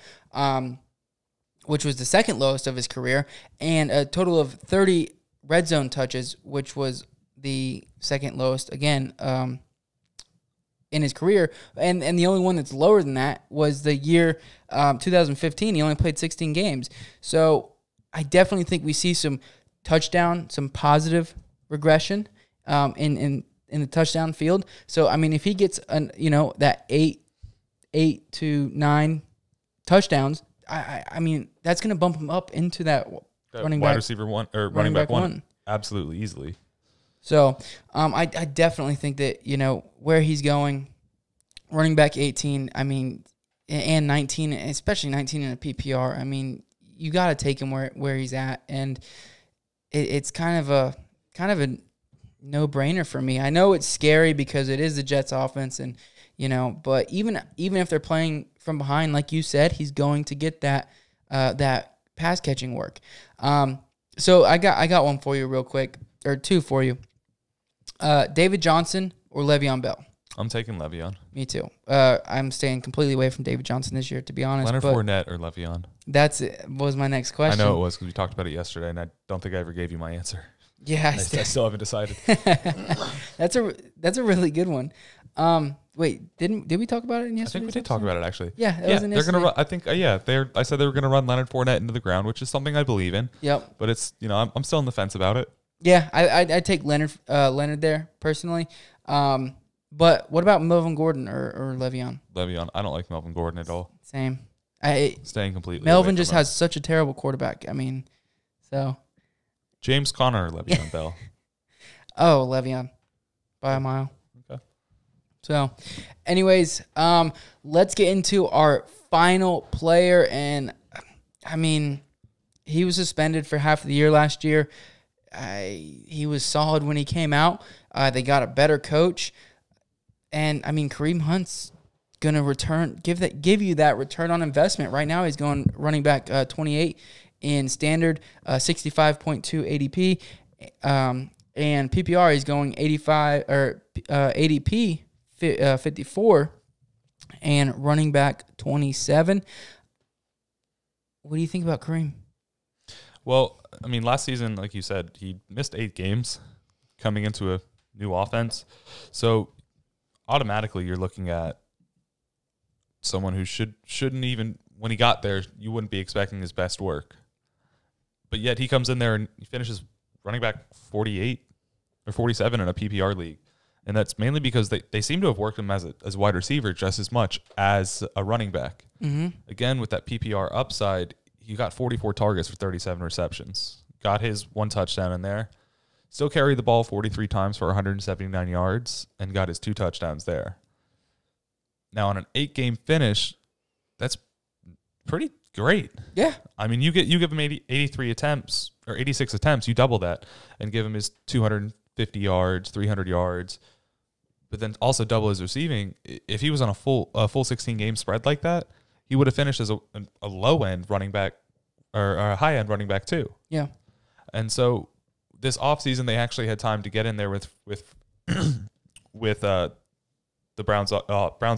which was the second lowest of his career, and a total of 30 red zone touches, which was the second lowest, again, in his career. And the only one that's lower than that was the year 2015. He only played 16 games. So I definitely think we see some touchdown, some positive regression in the touchdown field. So I mean, if he gets that 8 to 9 touchdowns, I mean that's going to bump him up into that running back one absolutely easily. So I definitely think that where he's going, running back 18. I mean, and 19, especially 19 in a PPR. I mean, you got to take him where he's at, and it's kind of a no-brainer for me. I know it's scary because it is the Jets' offense, and but even if they're playing from behind, like you said, he's going to get that pass catching work. So I got one for you real quick, or 2 for you. David Johnson or Le'Veon Bell. I'm taking Le'Veon. Me too. I'm staying completely away from David Johnson this year, to be honest. Leonard Fournette or Le'Veon? That was my next question. I know it was because we talked about it yesterday, and I don't think I ever gave you my answer. Yeah, I still haven't decided. That's a really good one. Wait, did we talk about it in yesterday? I think we did talk about it actually. Yeah, it was an interesting. They're gonna run, I think. Yeah, I said they were gonna run Leonard Fournette into the ground, which is something I believe in. Yep. But it's I'm still on the fence about it. Yeah, I take Leonard there personally. But what about Melvin Gordon or Le'Veon? Le'Veon, I don't like Melvin Gordon at all. Same. Staying completely. Melvin just has such a terrible quarterback. I mean, so. James Conner or Le'Veon Bell? Oh, Le'Veon. By a mile. Okay. So, anyways, let's get into our final player. And, I mean, he was suspended for half of the year last year. He was solid when he came out. They got a better coach. And, I mean, Kareem Hunt's going to give you that return on investment. Right now he's going running back 28 in standard, 65.2 ADP, and PPR he's going 85 or ADP 54 and running back 27. What do you think about Kareem? Well, I mean, last season, like you said, he missed 8 games coming into a new offense. So automatically you're looking at someone who shouldn't even, when he got there, you wouldn't be expecting his best work. But yet he comes in there and he finishes running back 48 or 47 in a PPR league. And that's mainly because they seem to have worked him as a wide receiver just as much as a running back. Mm-hmm. Again, with that PPR upside, he got 44 targets for 37 receptions. Got his 1 touchdown in there. Still carried the ball 43 times for 179 yards and got his 2 touchdowns there. Now, on an 8-game finish, that's pretty great. Yeah. I mean, you give him 83 attempts or 86 attempts, you double that and give him his 250 yards, 300 yards, but then also double his receiving. If he was on a full 16-game spread like that, he would have finished as a low-end running back or a high-end running back too. Yeah. And so this offseason, they actually had time to get in there with the Browns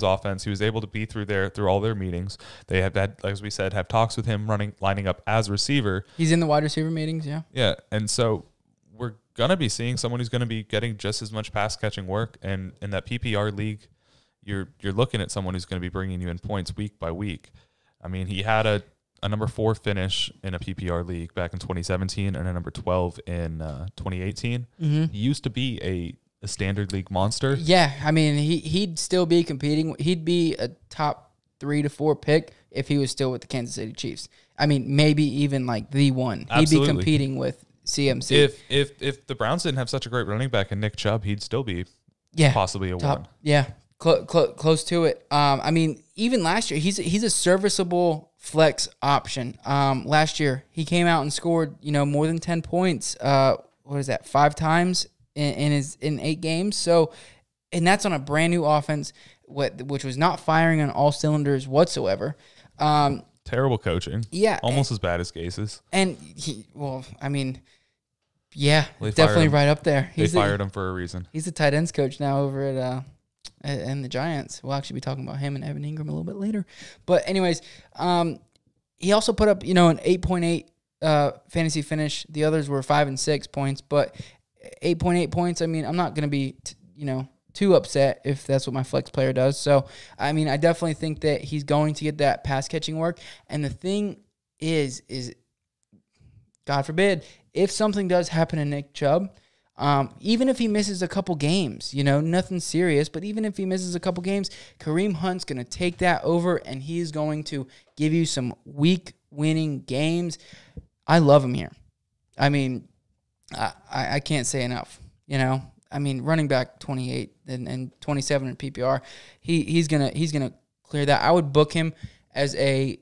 offense. He was able to be through all their meetings. They have had, as we said, have talks with him lining up as receiver. He's in the wide receiver meetings, yeah. Yeah, and so we're going to be seeing someone who's going to be getting just as much pass-catching work, and in that PPR league, you're looking at someone who's going to be bringing you in points week by week. I mean, he had a number 4 finish in a PPR league back in 2017 and a number 12 in 2018. Mm-hmm. He used to be a standard league monster. Yeah, I mean, he'd still be competing. He'd be a top 3 to 4 pick if he was still with the Kansas City Chiefs. I mean, maybe even like the one. Absolutely. He'd be competing with CMC. If the Browns didn't have such a great running back and Nick Chubb, he'd still be possibly a top one. Yeah, close to it. I mean, even last year, he's a serviceable flex option. Last year, he came out and scored, more than 10 points. What is that, 5 times? In 8 games. So, and that's on a brand new offense, which was not firing on all cylinders whatsoever. Terrible coaching. Yeah, almost as bad as Gase's. And well, definitely right up there. They fired him for a reason. He's the tight ends coach now over at and the Giants. We'll actually be talking about him and Evan Engram a little bit later. But anyways, he also put up an 8.8 fantasy finish. The others were 5 and 6 points, but 8.8 points, I mean, I'm not going to be, too upset if that's what my flex player does. So, I mean, I definitely think that he's going to get that pass-catching work. And the thing is God forbid, if something does happen to Nick Chubb, even if he misses a couple games, nothing serious, but even if he misses a couple games, Kareem Hunt's going to take that over, and he's going to give you some week-winning games. I love him here. I mean, I can't say enough, I mean, running back 28 and 27 in PPR, he's gonna clear that. I would book him as a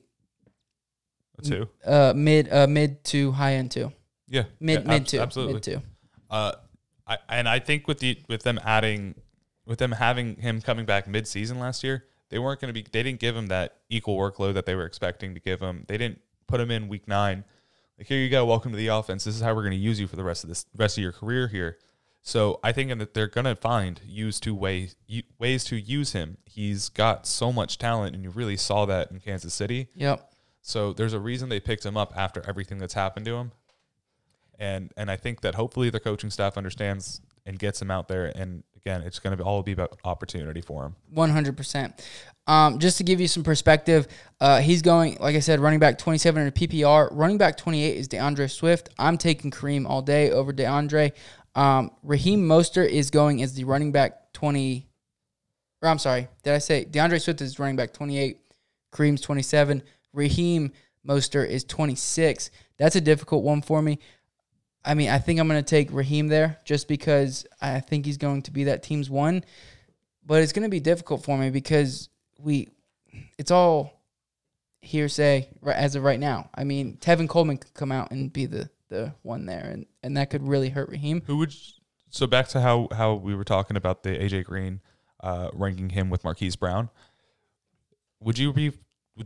2, mid to high end 2. Yeah, mid two, absolutely. Mid 2. I think with them having him coming back mid season last year, they didn't give him that equal workload that they were expecting to give him. They didn't put him in week 9. Like, here you go, welcome to the offense. This is how we're going to use you for the rest of your career here. So I think that they're going to find ways to use him. He's got so much talent, and you really saw that in Kansas City. Yep. So there's a reason they picked him up after everything that's happened to him. And I think that hopefully the coaching staff understands and gets him out there. And again, it's going to all be about opportunity for him. 100%. Just to give you some perspective, he's going, like I said, running back 27 in a PPR. Running back 28 is DeAndre Swift. I'm taking Kareem all day over DeAndre. Raheem Mostert is going as the running back 20. Or I'm sorry, did I say DeAndre Swift is running back 28? Kareem's 27. Raheem Mostert is 26. That's a difficult one for me. I mean, I think I'm going to take Raheem there just because I think he's going to be that team's one. But it's going to be difficult for me because it's all hearsay as of right now. I mean, Tevin Coleman could come out and be the one there, and that could really hurt Raheem. So back to how we were talking about the AJ Green ranking him with Marquise Brown.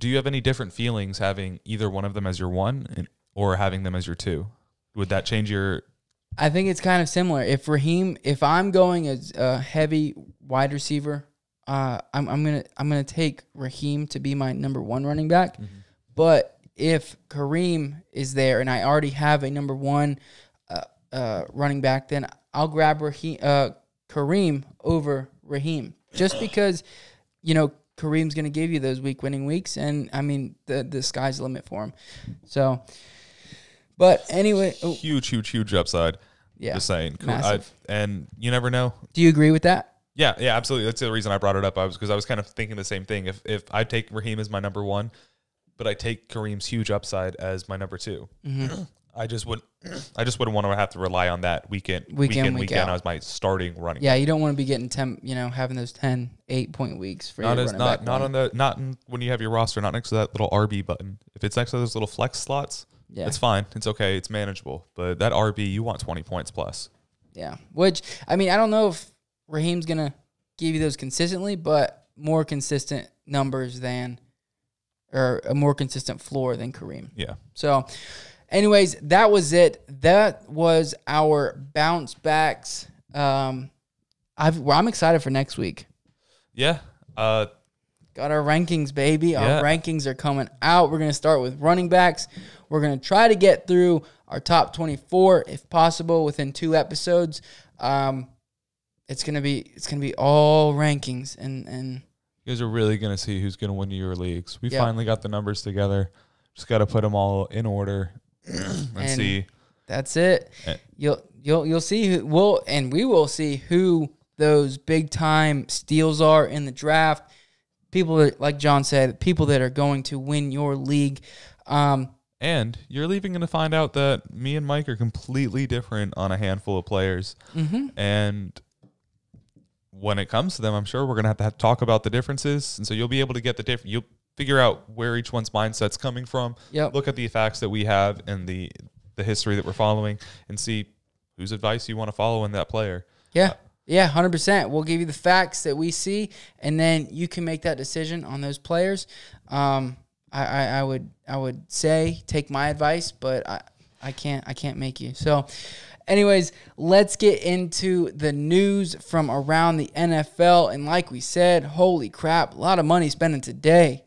Do you have any different feelings having either one of them as your one or having them as your two? Would that change your... I think it's kind of similar. If I'm going as a heavy wide receiver, I'm gonna take Raheem to be my number one running back. Mm-hmm. But if Kareem is there and I already have a number one running back, then I'll grab Kareem over Raheem just because, you know, Kareem's going to give you those week-winning weeks, and, I mean, the sky's the limit for him. So, but anyway. Oh. Huge, huge, huge upside. Yeah. Just saying. Massive. And you never know. Do you agree with that? Yeah, absolutely. That's the reason I brought it up. Because I was kind of thinking the same thing. If I take Raheem as my number one, but I take Kareem's huge upside as my number two, mm-hmm. I just wouldn't want to have to rely on that weekend as my starting running. Yeah, you don't want to be getting 10, you know, having those 10 8-point weeks for when you have your roster, not next to that little RB button. If it's next to those little flex slots, yeah, it's fine. It's okay. It's manageable. But that RB, you want 20 points plus. Yeah, which I mean, I don't know if Raheem's gonna give you those consistently, but more consistent numbers than, or a more consistent floor than Kareem. Yeah. So. Anyways, that was it. That was our bounce backs. I'm excited for next week. Yeah. Got our rankings, baby. Our rankings are coming out. We're going to start with running backs. We're going to try to get through our top 24, if possible, within 2 episodes. It's gonna be all rankings, and you guys are really going to see who's going to win your leagues. We finally got the numbers together. Just got to put them all in order. And see. That's it. You'll see we will see who those big time steals are in the draft. People that, like John said, people that are going to win your league. And you're even going to find out that me and Mike are completely different on a handful of players. Mm-hmm. And when it comes to them, I'm sure we're going to have to talk about the differences. And so you'll be able to get the different. You'll figure out where each one's mindset's coming from. Yep. Look at the facts that we have and the history that we're following and see whose advice you want to follow in that player. Yeah. Yeah, 100%. We'll give you the facts that we see, and then you can make that decision on those players. I would say take my advice, but I can't make you. So anyways, let's get into the news from around the NFL. And like we said, holy crap, a lot of money spending today.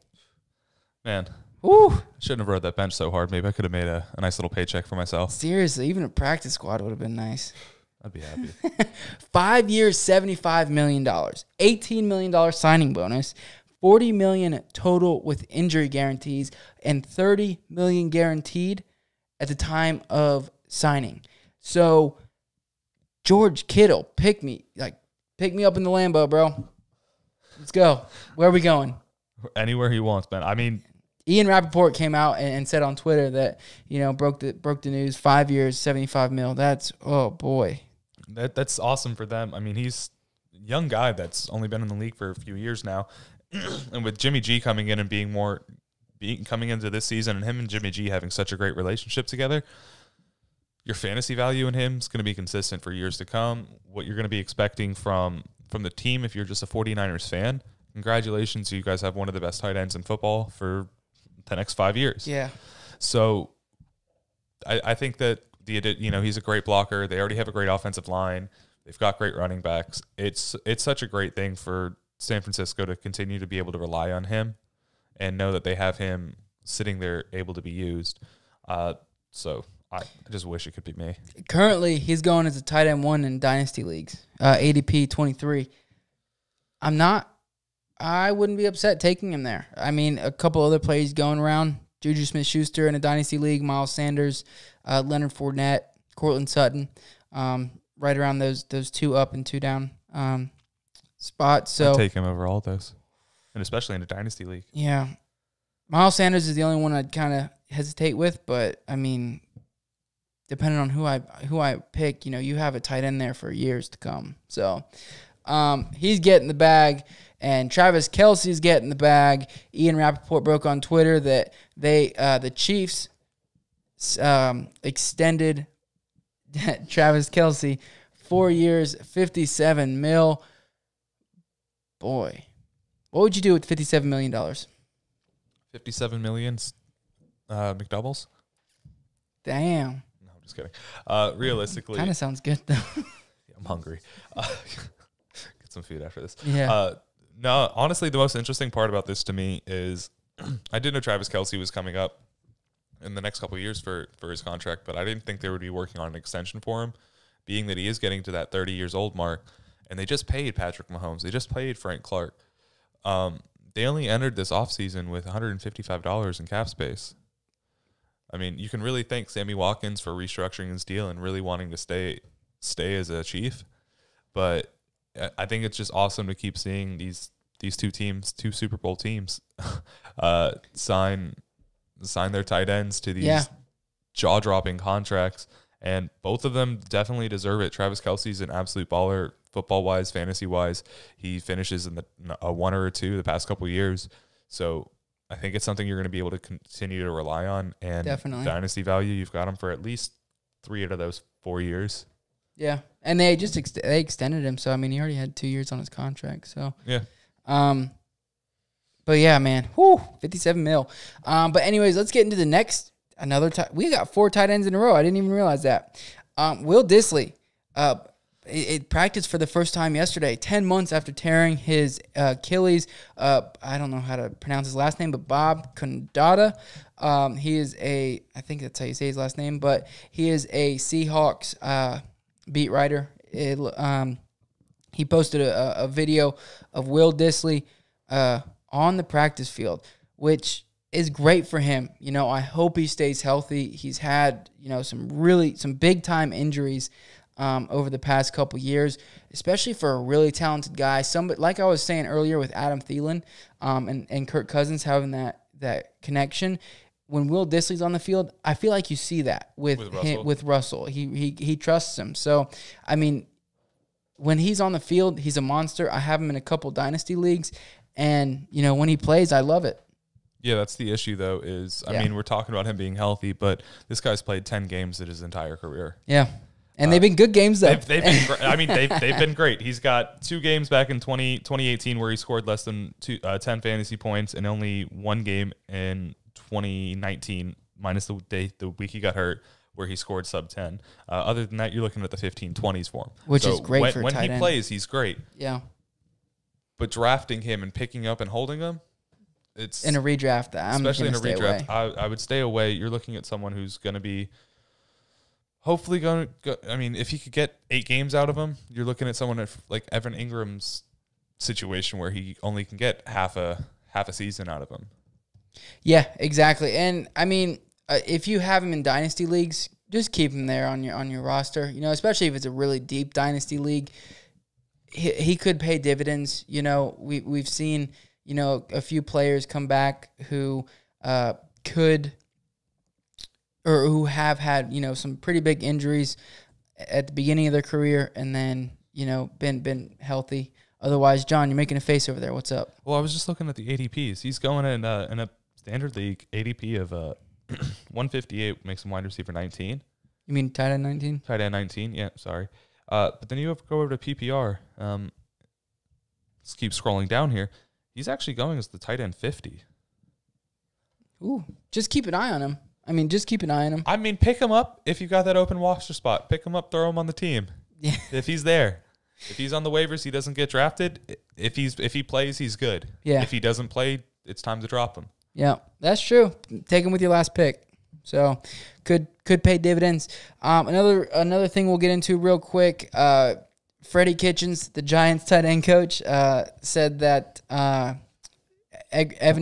Man, I shouldn't have rode that bench so hard. Maybe I could have made a nice little paycheck for myself. Seriously, even a practice squad would have been nice. I'd be happy. 5 years, $75 million, $18 million signing bonus, $40 million total with injury guarantees, and $30 million guaranteed at the time of signing. So, George Kittle, pick me up in the Lambo, bro. Let's go. Where are we going? Anywhere he wants, man. I mean... Ian Rappaport came out and said on Twitter that, you know, broke the news. 5 years, $75 million. That's, oh boy. That's awesome for them. I mean, he's a young guy that's only been in the league for a few years now, and with Jimmy G coming in and coming into this season, and him and Jimmy G having such a great relationship together, your fantasy value in him is going to be consistent for years to come. What you're going to be expecting from the team if you're just a 49ers fan. Congratulations, you guys have one of the best tight ends in football for the next 5 years. Yeah. So I think that he's a great blocker. They already have a great offensive line. They've got great running backs. It's such a great thing for San Francisco to continue to be able to rely on him and know that they have him sitting there able to be used. So I just wish it could be me. Currently, he's going as a tight end one in dynasty leagues, ADP 23. I wouldn't be upset taking him there. I mean, a couple other plays going around. Juju Smith-Schuster in a dynasty league, Miles Sanders, Leonard Fournette, Cortland Sutton, right around those two up and two down spots. So I'd take him over all those, and especially in a dynasty league. Yeah. Miles Sanders is the only one I'd kind of hesitate with, but, I mean, depending on who I pick, you know, you have a tight end there for years to come. So he's getting the bag, and Travis Kelce's getting the bag. Ian Rappaport broke on Twitter that they the Chiefs extended Travis Kelce 4 years, $57 million. Boy, what would you do with $57 million? $57 million, McDoubles. Damn. No, I'm just kidding. Realistically, kind of sounds good though. Yeah, I'm hungry. Get some food after this. Yeah. No, honestly, the most interesting part about this to me is I did know Travis Kelce was coming up in the next couple of years for his contract, but I didn't think they would be working on an extension for him, being that he is getting to that 30 years old mark, and they just paid Patrick Mahomes. They just paid Frank Clark. They only entered this offseason with $155 in cap space. I mean, you can really thank Sammy Watkins for restructuring his deal and really wanting to stay as a Chief, but I think it's just awesome to keep seeing these two teams, two Super Bowl teams, sign their tight ends to these jaw-dropping contracts, and both of them definitely deserve it. Travis Kelce's an absolute baller, football-wise, fantasy-wise. He finishes in a one or a two the past couple of years, so I think it's something you're going to be able to continue to rely on, and definitely dynasty value, you've got him for at least 3 out of those 4 years. Yeah, and they just they extended him, so I mean he already had 2 years on his contract. So yeah, but yeah, man, whoo, $57 million. But anyways, let's get into the next we got 4 tight ends in a row. I didn't even realize that. Will Dissly, it practiced for the first time yesterday, 10 months after tearing his Achilles. I don't know how to pronounce his last name, but Bob Condotta. He is I think that's how you say his last name, but he is a Seahawks beat writer. He posted a video of Will Dissly on the practice field, which is great for him. You know, I hope he stays healthy. He's had, you know, some big time injuries over the past couple years, especially for a really talented guy. Somebody, like I was saying earlier with Adam Thielen and Kirk Cousins having that connection. When Will Dissly's on the field, I feel like you see that with Russell. He trusts him. So, I mean, when he's on the field, he's a monster. I have him in a couple dynasty leagues, and, you know, when he plays, I love it. Yeah, that's the issue, though, is, I mean, we're talking about him being healthy, but this guy's played 10 games in his entire career. Yeah, and they've been good games, though. They've been I mean, they've been great. He's got 2 games back in 2018 where he scored less than 10 fantasy points, and only 1 game in 2019, minus the week he got hurt, where he scored sub 10. Other than that, you're looking at the 15-20s for him, which is great for tight end. When he plays, he's great. Yeah, but drafting him and picking up and holding him, it's in a redraft. Especially in a redraft, I would stay away. You're looking at someone who's going to be hopefully going to go. I mean, if you could get 8 games out of him, you're looking at someone like Evan Ingram's situation where he only can get half a season out of him. Yeah, exactly. And I mean, if you have him in dynasty leagues, just keep him there on your roster. You know, especially if it's a really deep dynasty league, he could pay dividends. You know, we've seen, you know, a few players come back who who have had, you know, some pretty big injuries at the beginning of their career, and then, you know, been healthy. Otherwise, John, you're making a face over there. What's up? Well, I was just looking at the ADPs. He's going in a standard league ADP of 158, makes him wide receiver 19. You mean tight end 19? Tight end 19, yeah, sorry. But then you have to go over to PPR. Let's keep scrolling down here. He's actually going as the tight end 50. Ooh, just keep an eye on him. I mean, just keep an eye on him. I mean, pick him up if you've got that open roster spot. Pick him up, throw him on the team. Yeah. If he's there. If he's on the waivers, he doesn't get drafted. If he plays, he's good. Yeah. If he doesn't play, it's time to drop him. Yeah, that's true. Take him with your last pick. So could pay dividends. Another thing we'll get into real quick. Freddie Kitchens, the Giants tight end coach, said that Evan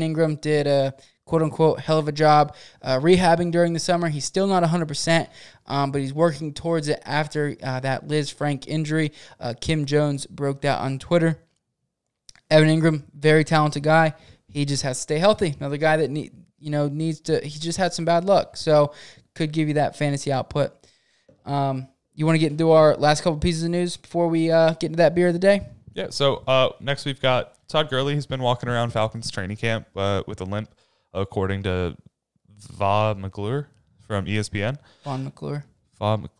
Engram did a quote-unquote hell of a job rehabbing during the summer. He's still not 100%, but he's working towards it after that Liz Frank injury. Kim Jones broke that on Twitter. Evan Engram, very talented guy. He just has to stay healthy. Another guy that needs to. He just had some bad luck, so could give you that fantasy output. You want to get into our last couple pieces of news before we get into that beer of the day? Yeah. So next we've got Todd Gurley. He's been walking around Falcons training camp with a limp, according to Von McClure from ESPN. Von McClure.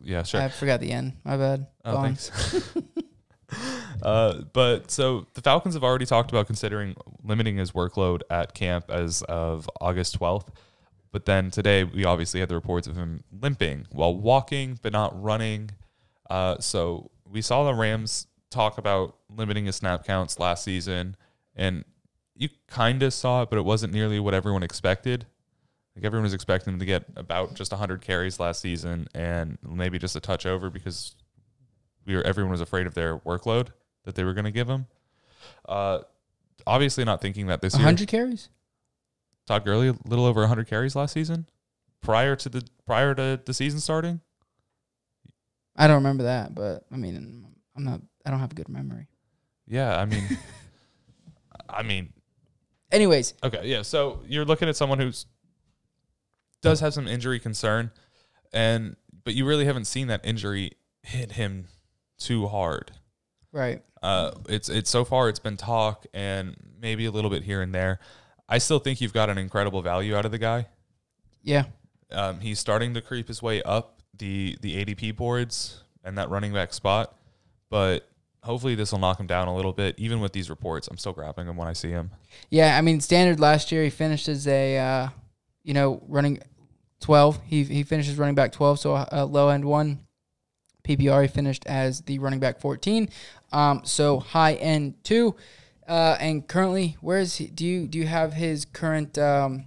Yeah, sure. I forgot the N. My bad. Oh, thanks. But so the Falcons have already talked about considering limiting his workload at camp as of August 12th. But then today we obviously had the reports of him limping while walking, but not running. So we saw the Rams talk about limiting his snap counts last season, and you kind of saw it, but it wasn't nearly what everyone expected. Like everyone was expecting him to get about just 100 carries last season and maybe just a touch over because everyone was afraid of their workload that they were going to give him. Obviously not thinking that this 100 year. 100 carries? Todd Gurley, a little over 100 carries last season prior to the season starting. I don't remember that, but I mean, I don't have a good memory. Yeah, I mean anyways. Okay, yeah, so you're looking at someone who does have some injury concern, but you really haven't seen that injury hit him too hard. Right. It's so far it's been talk and maybe a little bit here and there. I still think you've got an incredible value out of the guy. Yeah. He's starting to creep his way up the ADP boards and that running back spot, but hopefully this will knock him down a little bit. Even with these reports, I'm still grabbing him when I see him. Yeah, I mean, standard last year he finished as a running 12. He finished as running back 12, so a low end one. PPR he finished as the running back 14, so high end 2, and currently where is he? Do you have his current? His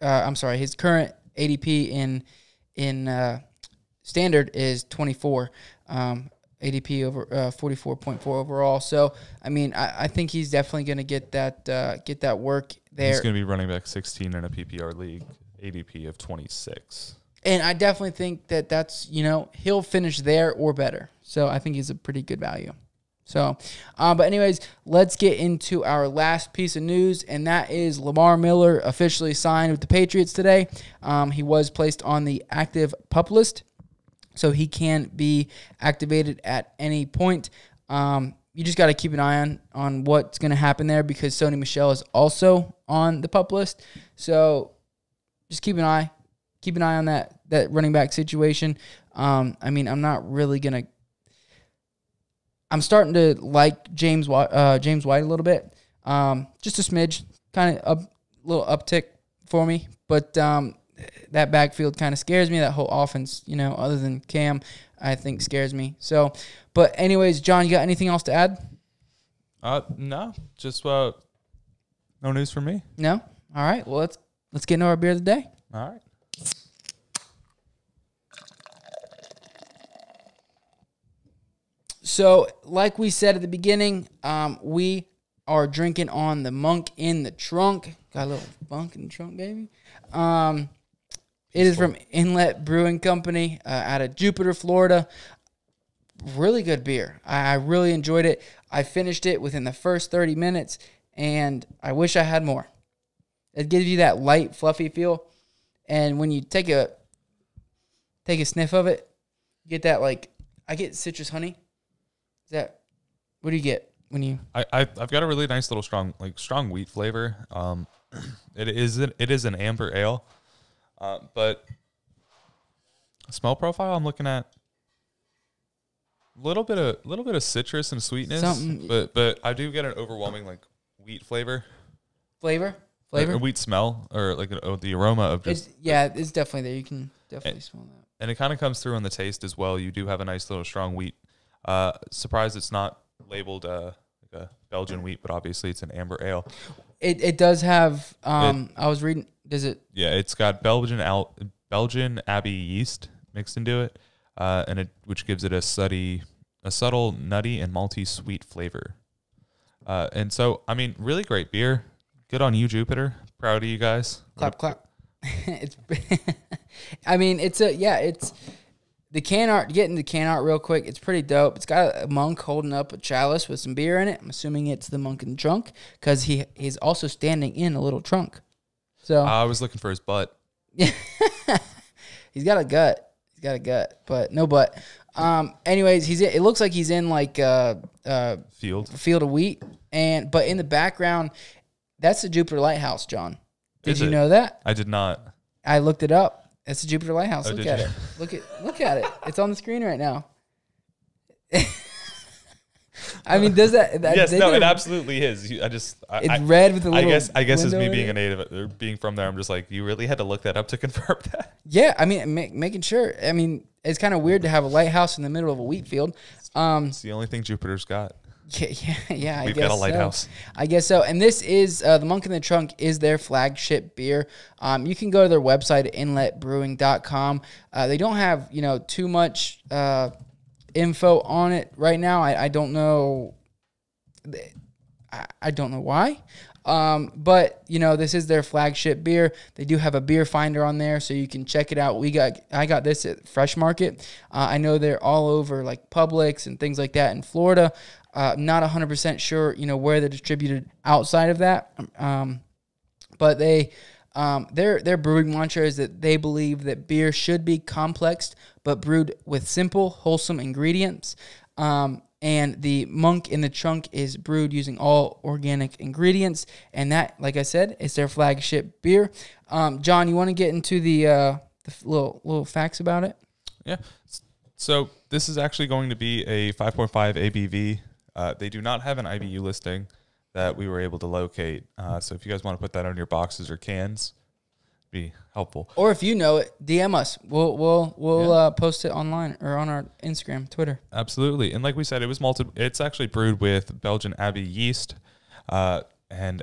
current ADP in standard is 24, ADP over 44.4 overall. So I mean I think he's definitely going to get that work there. He's going to be running back 16 in a PPR league, ADP of 26. And I definitely think that that's, he'll finish there or better. So I think he's a pretty good value. So, but anyways, let's get into our last piece of news, and that is Lamar Miller officially signed with the Patriots today. He was placed on the active PUP list, so he can be activated at any point. You just got to keep an eye on what's going to happen there because Sony Michel is also on the PUP list. So just keep an eye. Keep an eye on that running back situation. I mean, I'm not really gonna. I'm starting to like James White a little bit, just a smidge, kind of a little uptick for me. But that backfield kind of scares me. That whole offense, other than Cam, I think scares me. So, but anyways, John, you got anything else to add? No, just no news for me. No, all right. Well, let's get into our beer of the day. All right. So, like we said at the beginning, we are drinking on the Monk in the Trunk. Got a little Monk in the Trunk, baby. It is from Inlet Brewing Company out of Jupiter, Florida. Really good beer. I really enjoyed it. I finished it within the first 30 minutes, and I wish I had more. It gives you that light, fluffy feel, and when you take a sniff of it, you get that, I get citrus honey. What do you get when you? I've got a really nice little strong wheat flavor. It is an amber ale, but smell profile I'm looking at a little bit of citrus and sweetness, but I do get an overwhelming wheat flavor. Like a wheat smell or the aroma of just it's definitely there. You can definitely smell that, and it kind of comes through on the taste as well. You do have a nice little strong wheat. Surprised it's not labeled a Belgian wheat, but obviously it's an amber ale. It does have I was reading, does it? Yeah, it's got Belgian Abbey yeast mixed into it, which gives it a subtle nutty and malty sweet flavor. And so, I mean, really great beer. Good on you, Jupiter. Proud of you guys. Clap, clap. It's. I mean, it's the can art. Getting the can art real quick. It's pretty dope. It's got a monk holding up a chalice with some beer in it. I'm assuming it's the monk in the trunk because he's also standing in a little trunk. So I was looking for his butt. He's got a gut. He's got a gut, but no butt. Anyways, it looks like he's in like a field of wheat, but in the background, that's the Jupiter Lighthouse, John. Did you know that? I did not. I looked it up. It's the Jupiter Lighthouse. Oh, look at it. Look at it. It's on the screen right now. I mean, does that? It absolutely is. It's red with a little. I guess it's me being a native or being from there. I'm just like, you really had to look that up to confirm that. Yeah, I mean, making sure. I mean, it's kind of weird to have a lighthouse in the middle of a wheat field. It's the only thing Jupiter's got. Yeah. We've got a lighthouse. So. I guess so. And this is the Monk in the Trunk is their flagship beer. You can go to their website at inletbrewing.com. They don't have too much. Info on it right now. I don't know. I don't know why, but this is their flagship beer. They do have a beer finder on there, so you can check it out. I got this at Fresh Market. I know they're all over like Publix and things like that in Florida. Not 100% sure where they're distributed outside of that, but they. Their brewing mantra is that they believe that beer should be complex, but brewed with simple, wholesome ingredients. And the Monk in the Trunk is brewed using all organic ingredients. And that, like I said, is their flagship beer. John, you want to get into the little facts about it? Yeah. So this is actually going to be a 5.5 ABV. They do not have an IBU listing that we were able to locate. So if you guys want to put that on your boxes or cans, it'd be helpful. Or if you know it, DM us. We'll post it online or on our Instagram, Twitter. Absolutely. And like we said, it was malted. It's actually brewed with Belgian Abbey yeast and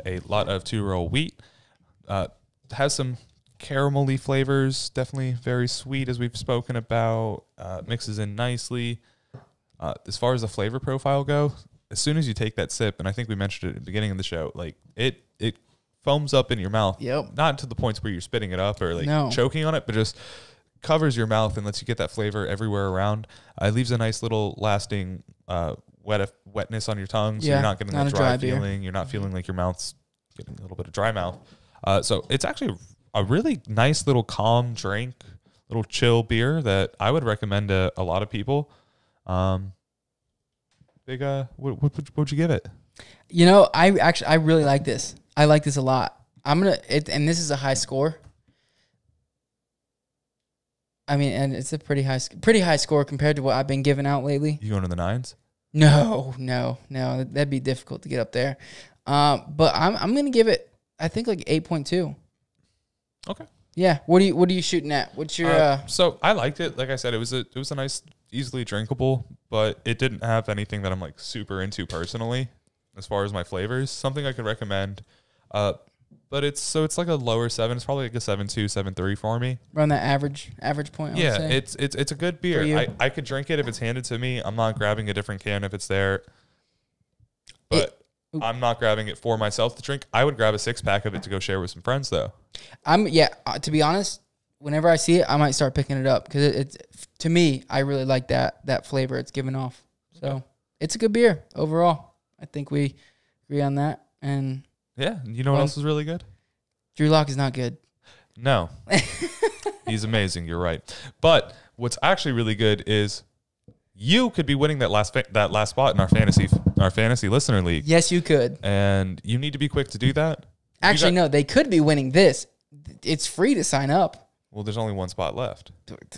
a lot of two-row wheat. Has some caramelly flavors. Definitely very sweet, as we've spoken about. Mixes in nicely. As far as the flavor profile goes, as soon as you take that sip, and I think we mentioned it at the beginning of the show, like it foams up in your mouth. Yep. Not to the points where you're spitting it up or choking on it, but just covers your mouth and lets you get that flavor everywhere around. It leaves a nice little lasting wetness on your tongue, so you're not getting that dry feeling. You're not feeling like your mouth's getting a little bit of dry mouth. So it's actually a really nice little calm drink, little chill beer that I would recommend to a lot of people. Big, what would you give it? I really like this. I like this a lot. And this is a high score. I mean, and it's a pretty high score compared to what I've been giving out lately. You going to the 9s? No. That'd be difficult to get up there. But I'm gonna give it, I think, like 8.2. Okay. Yeah. What are you shooting at? What's your? So I liked it. Like I said, it was a nice. Easily drinkable, but it didn't have anything that I'm like super into personally as far as my flavors. Something I could recommend. But it's like a lower 7. It's probably like a 7.2, 7.3 for me. Around that average point, I would say. It's a good beer. I could drink it if it's handed to me. I'm not grabbing a different can if it's there. But I'm not grabbing it for myself to drink. I would grab a 6-pack of it to go share with some friends though. To be honest, whenever I see it, I might start picking it up because it's to me, I really like that flavor it's giving off. So It's a good beer overall. I think we agree on that. And yeah, what else is really good? Drew Locke is not good. No, he's amazing. You're right. But what's actually really good is you could be winning that last spot in our fantasy listener league. Yes, you could. And you need to be quick to do that. Actually, no, they could be winning this. It's free to sign up. Well, there's only one spot left.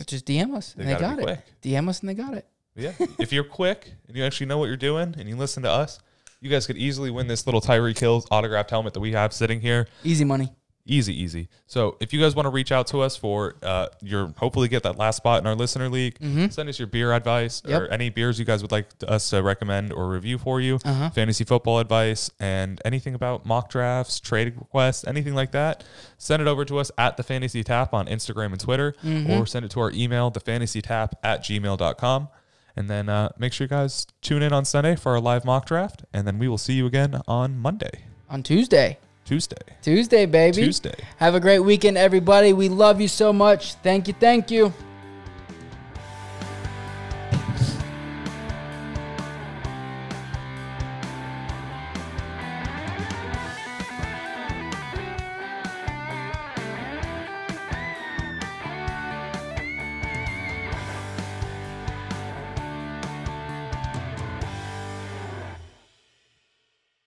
Just DM us and they got it. Quick. DM us and they got it. Yeah. If you're quick and you actually know what you're doing and you listen to us, you guys could easily win this little Tyreek Hill autographed helmet that we have sitting here. Easy money. Easy. So if you guys want to reach out to us for your hopefully get that last spot in our listener league, send us your beer advice or any beers you guys would like us to recommend or review for you, fantasy football advice, and anything about mock drafts, trade requests, anything like that. Send it over to us at The Fantasy Tap on Instagram and Twitter, or send it to our email, thefantasytap@gmail.com. And then make sure you guys tune in on Sunday for our live mock draft, and then we will see you again on Monday. On Tuesday. Tuesday, baby. Have a great weekend, everybody. We love you so much. Thank you.